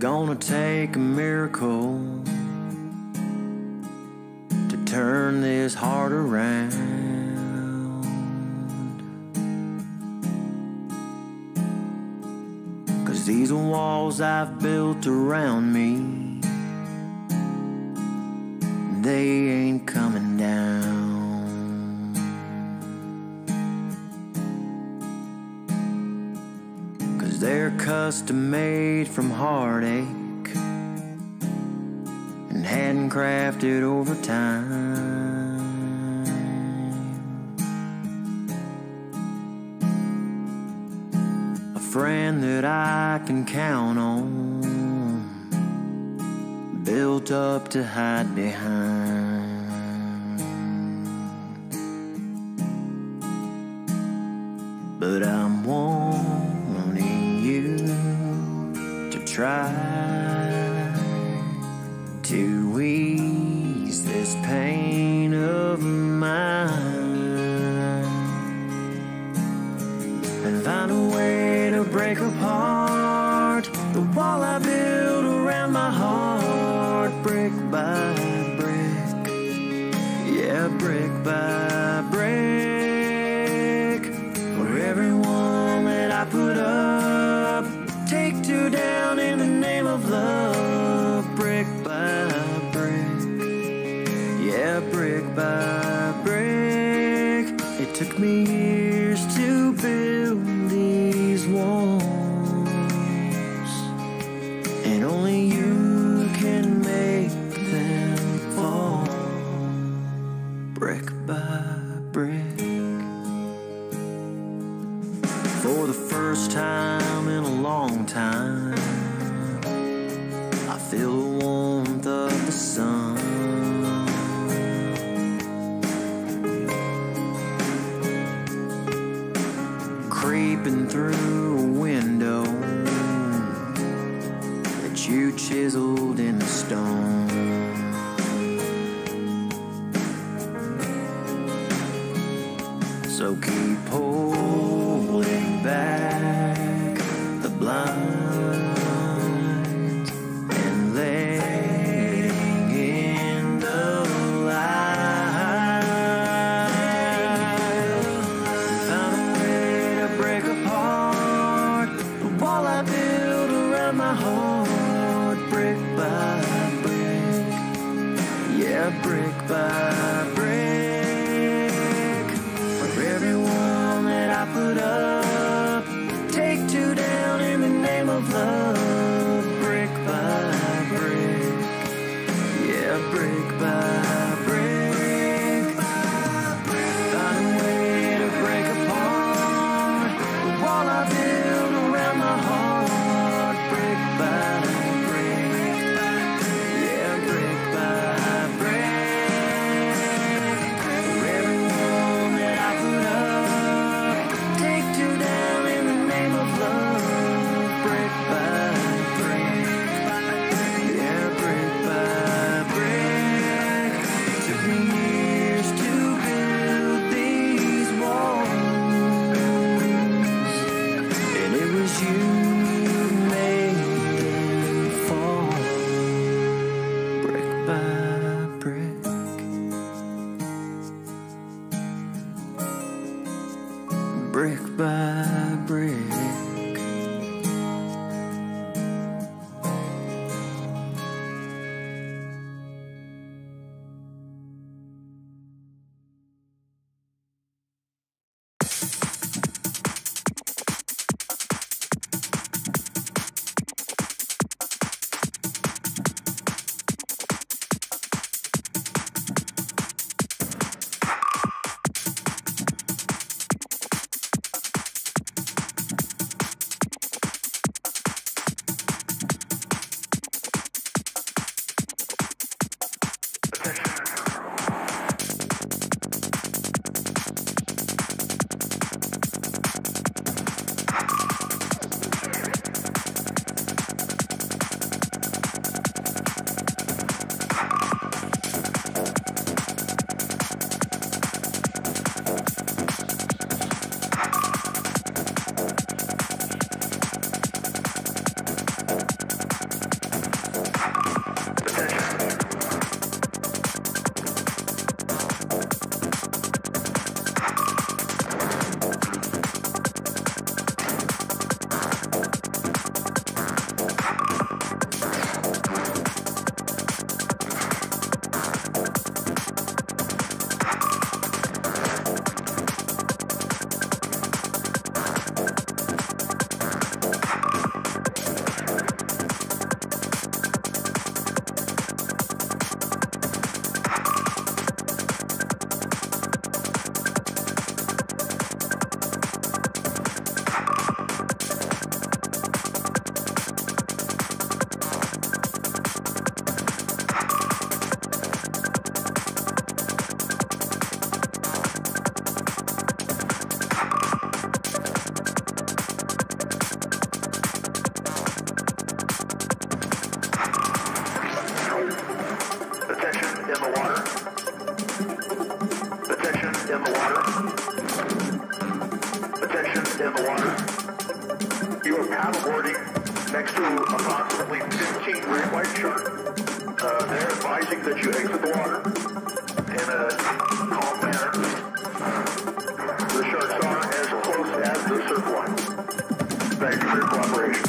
gonna take a miracle to turn this heart around. 'Cause these walls I've built around me, they ain't coming down. They're custom made from heartache and handcrafted over time. A friend that I can count on, built up to hide behind. But I'm one to try to ease this pain of mine and find a way to break apart the wall I built around my heart, brick by brick, yeah, brick by brick. For everyone that I put up, take two down in the name of love, brick by brick, yeah, brick by brick. It took me years to build these walls, and only you can make them fall, brick by brick. For the first time in a long time, I feel the warmth of the sun. Creeping through a window that you chiseled in the stone. So keep holding back the blind and letting in the light. Found a way to break apart the wall I built around my heart, brick by brick, yeah, brick by brick. For everyone that I put up, love, brick by brick, yeah, brick by brick, find a way to break apart the wall I built around my heart, brick by brick, yeah, brick by brick. For everyone that I put up, take two down in the name of love, brick by brick, yeah, brick by brick. It took me years to build these walls, and it was you who made them fall, brick by brick. Brick by brick. in the water. Protection in the water. Protection in the water. You are paddleboarding next to approximately fifteen great white sharks. Uh, they're advising that you exit the water in a calm manner. The sharks are as close as the surf line. Thanks for your cooperation.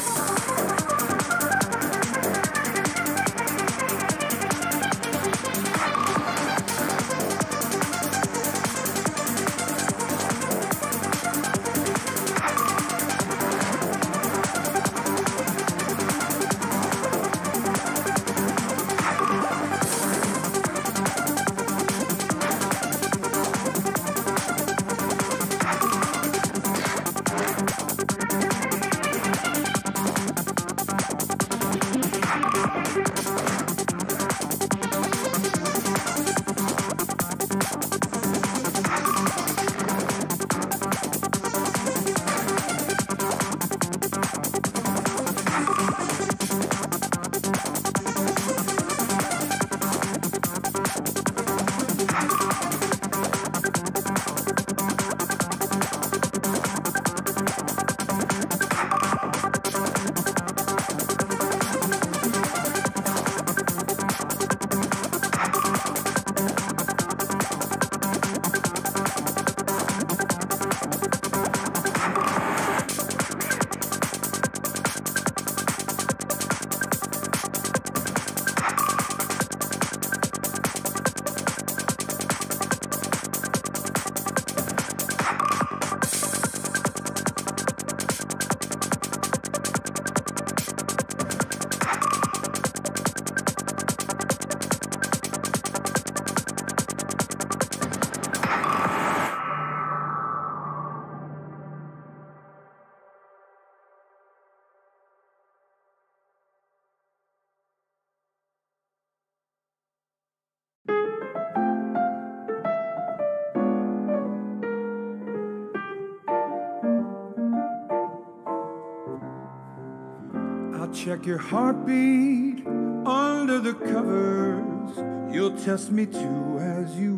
Check your heartbeat under the covers. You'll test me too, as you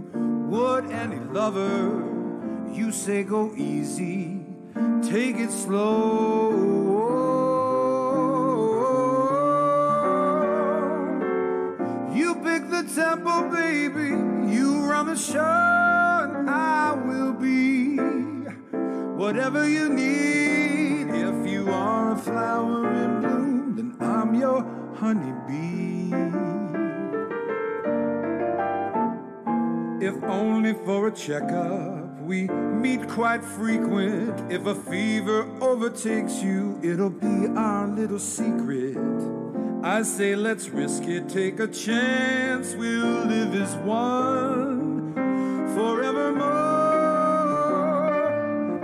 would any lover. You say go easy, take it slow. You pick the tempo, baby. You run the show, and I will be whatever you need. If you are a flower in bloom, then I'm your honeybee. If only for a checkup, we meet quite frequent. If a fever overtakes you, it'll be our little secret. I say let's risk it, take a chance. We'll live as one forevermore.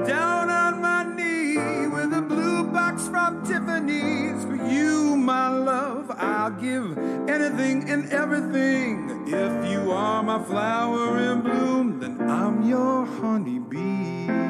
Down on my knee with a blue box from Tiffany's. You, my love, I'll give anything and everything. If you are my flower in bloom, then I'm your honeybee.